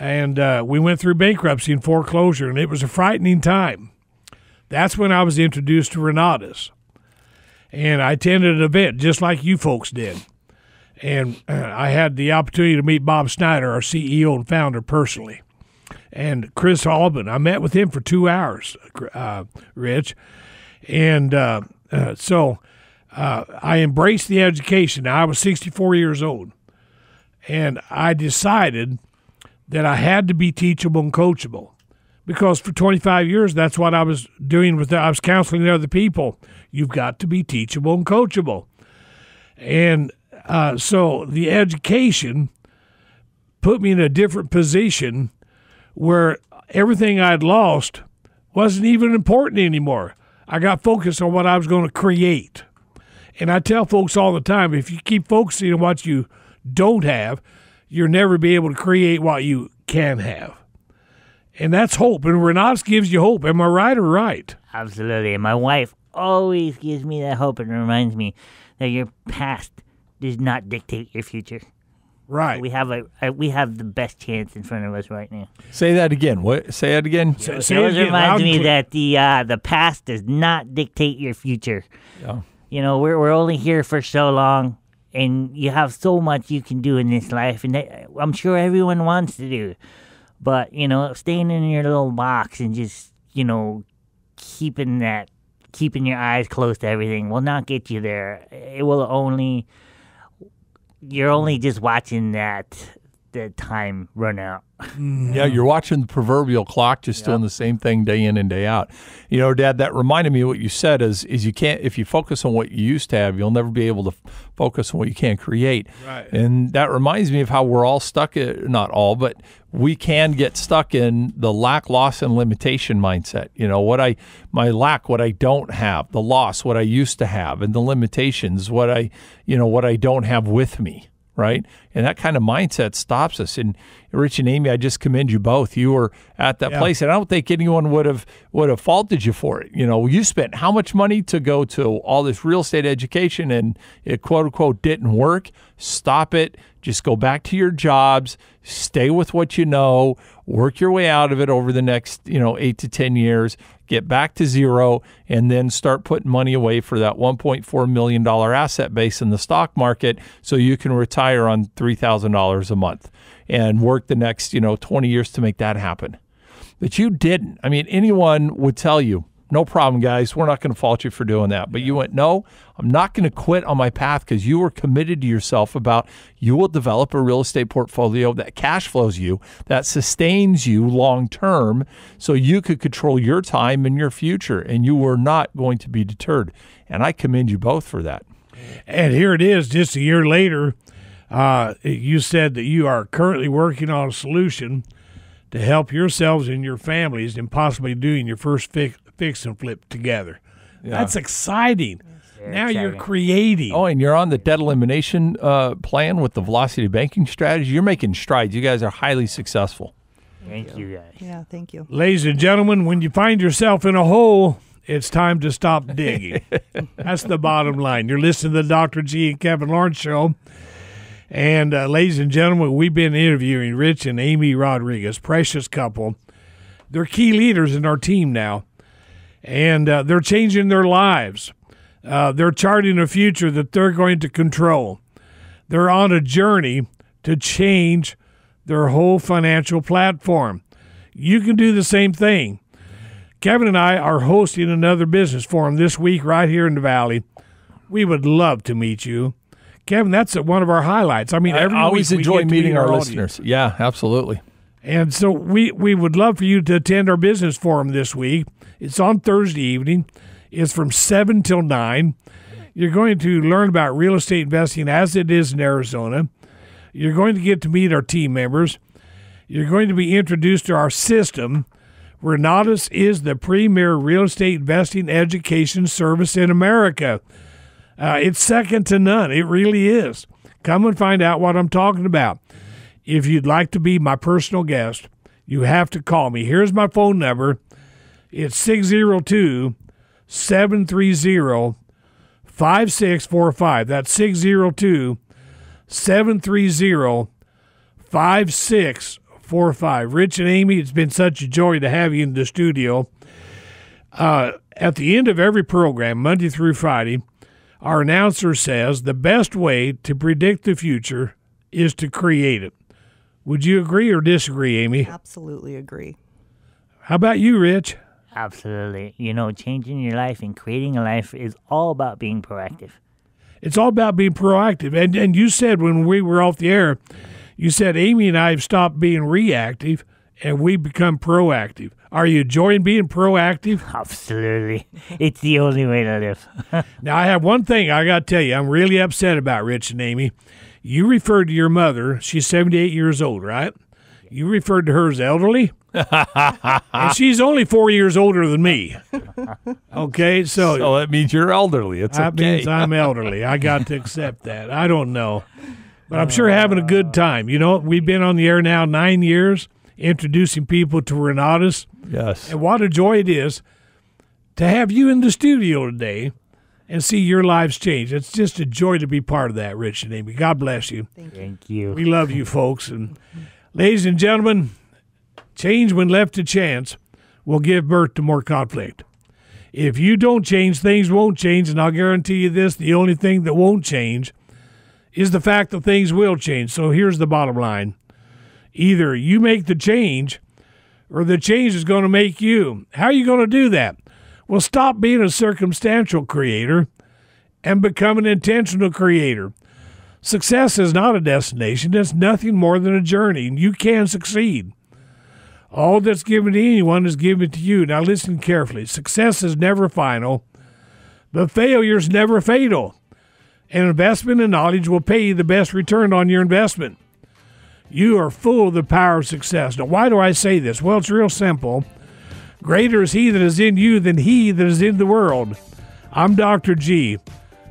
And uh, we went through bankruptcy and foreclosure, and it was a frightening time. That's when I was introduced to Renatus. And I attended an event just like you folks did. And uh, I had the opportunity to meet Bob Snyder, our C E O and founder, personally. And Chris Albin, I met with him for two hours, uh, Rich. And uh, uh, so uh, I embraced the education. Now, I was sixty-four years old, and I decided that I had to be teachable and coachable, because for twenty-five years, that's what I was doing. With the, I was counseling other people. You've got to be teachable and coachable. And uh, so the education put me in a different position where everything I'd lost wasn't even important anymore. I got focused on what I was going to create. And I tell folks all the time, if you keep focusing on what you don't have, you'll never be able to create what you can have. And that's hope. And Renatus gives you hope. Am I right or right? Absolutely. And my wife always gives me that hope and reminds me that your past does not dictate your future. Right. We have a, a we have the best chance in front of us right now. Say that again. What? Say that again. Say, say it always again. reminds I'll... me that the uh, the past does not dictate your future. Yeah. You know, we're we're only here for so long. And you have so much you can do in this life, and that, I'm sure everyone wants to do. But, you know, staying in your little box and just, you know, keeping that, keeping your eyes closed to everything will not get you there. It will only, you're only just watching that, that time run out. Yeah, you're watching the proverbial clock, just yep. doing the same thing day in and day out. You know, Dad, that reminded me of what you said is is you can't, if you focus on what you used to have, you'll never be able to f focus on what you can't create. Right. And that reminds me of how we're all stuck, at, not all, but we can get stuck in the lack, loss, and limitation mindset. You know, what I, my lack, what I don't have, the loss, what I used to have, and the limitations, what I, you know, what I don't have with me. Right? And that kind of mindset stops us. And Rich and Amy, I just commend you both. You were at that yeah. place, and I don't think anyone would have would have faulted you for it. You know, you spent how much money to go to all this real estate education, and it quote unquote didn't work. Stop it. Just go back to your jobs. Stay with what you know. Work your way out of it over the next, you know, eight to ten years. Get back to zero, and then start putting money away for that one point four million dollar asset base in the stock market, so you can retire on three thousand dollars a month and work the next, you know, twenty years to make that happen. But you didn't. I mean, anyone would tell you, no problem, guys, we're not going to fault you for doing that. But you went, no, I'm not going to quit on my path, because you were committed to yourself about you will develop a real estate portfolio that cash flows you, that sustains you long term, so you could control your time and your future, and you were not going to be deterred. And I commend you both for that. And here it is, just a year later, uh, you said that you are currently working on a solution to help yourselves and your families in possibly doing your first fix. Fix and flip together. Yeah. That's exciting. That's now exciting. You're creating. Oh, and you're on the debt elimination uh, plan with the velocity banking strategy. You're making strides. You guys are highly successful. Thank, thank you. you guys. Yeah, thank you. Ladies and gentlemen, when you find yourself in a hole, it's time to stop digging. That's the bottom line. You're listening to the Doctor G and Kevin Lawrence Show. And uh, ladies and gentlemen, we've been interviewing Rich and Amy Rodriguez, precious couple. They're key leaders in our team now. And uh, they're changing their lives. Uh, they're charting a future that they're going to control. They're on a journey to change their whole financial platform. You can do the same thing. Kevin and I are hosting another business forum this week right here in the Valley. We would love to meet you. Kevin, that's one of our highlights. I mean, every I always week enjoy we meeting meet our, our listeners. Audience. Yeah, absolutely. And so we, we would love for you to attend our business forum this week. It's on Thursday evening. It's from seven till nine. You're going to learn about real estate investing as it is in Arizona. You're going to get to meet our team members. You're going to be introduced to our system. Renatus is the premier real estate investing education service in America. Uh, it's second to none. It really is. Come and find out what I'm talking about. If you'd like to be my personal guest, you have to call me. Here's my phone number. It's six oh two, seven three oh, five six four five. That's six oh two, seven three oh, five six four five. Rich and Amy, it's been such a joy to have you in the studio. Uh, at the end of every program, Monday through Friday, our announcer says the best way to predict the future is to create it. Would you agree or disagree, Amy? Absolutely agree. How about you, Rich? Absolutely. You know, changing your life and creating a life is all about being proactive. It's all about being proactive. And and you said when we were off the air, you said Amy and I have stopped being reactive and we become proactive. Are you enjoying being proactive? Absolutely. It's the only way to live. Now, I have one thing I got to tell you I'm really upset about, Rich and Amy. You referred to your mother. She's seventy-eight years old, right? You referred to her as elderly. And she's only four years older than me. Okay, so. So that means you're elderly. It's okay. That means I'm elderly. I got to accept that. I don't know. But I'm sure having a good time. You know, we've been on the air now nine years, introducing people to Renatus. Yes. And what a joy it is to have you in the studio today and see your lives change. It's just a joy to be part of that, Rich and Amy. God bless you. Thank you. Thank you. We love you, folks. And ladies and gentlemen, change when left to chance will give birth to more conflict. If you don't change, things won't change. And I'll guarantee you this, the only thing that won't change is the fact that things will change. So here's the bottom line. Either you make the change or the change is going to make you. How are you going to do that? Well, stop being a circumstantial creator and become an intentional creator. Success is not a destination. It's nothing more than a journey, and you can succeed. All that's given to anyone is given to you. Now listen carefully. Success is never final, but failure is never fatal. An investment in knowledge will pay you the best return on your investment. You are full of the power of success. Now, why do I say this? Well, it's real simple. Greater is he that is in you than he that is in the world. I'm Doctor G,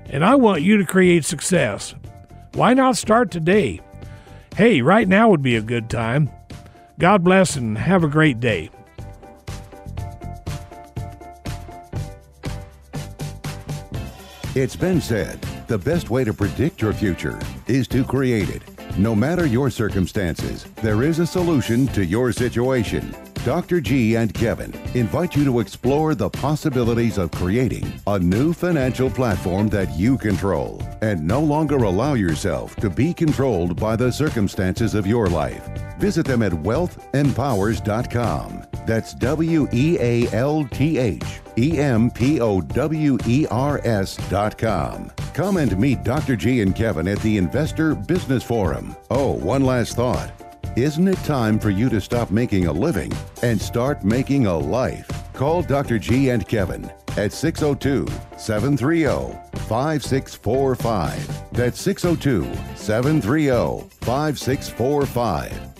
and I want you to create success. Why not start today? Hey, right now would be a good time. God bless and have a great day. It's been said, the best way to predict your future is to create it. No matter your circumstances, there is a solution to your situation. Doctor G and Kevin invite you to explore the possibilities of creating a new financial platform that you control and no longer allow yourself to be controlled by the circumstances of your life. Visit them at wealth empowers dot com. That's W E A L T H E M P O W E R S dot com. Come and meet Doctor G and Kevin at the Investor Business Forum. Oh, one last thought. Isn't it time for you to stop making a living and start making a life? Call Doctor G and Kevin at six oh two, seven three oh, five six four five. That's six oh two, seven three oh, five six four five.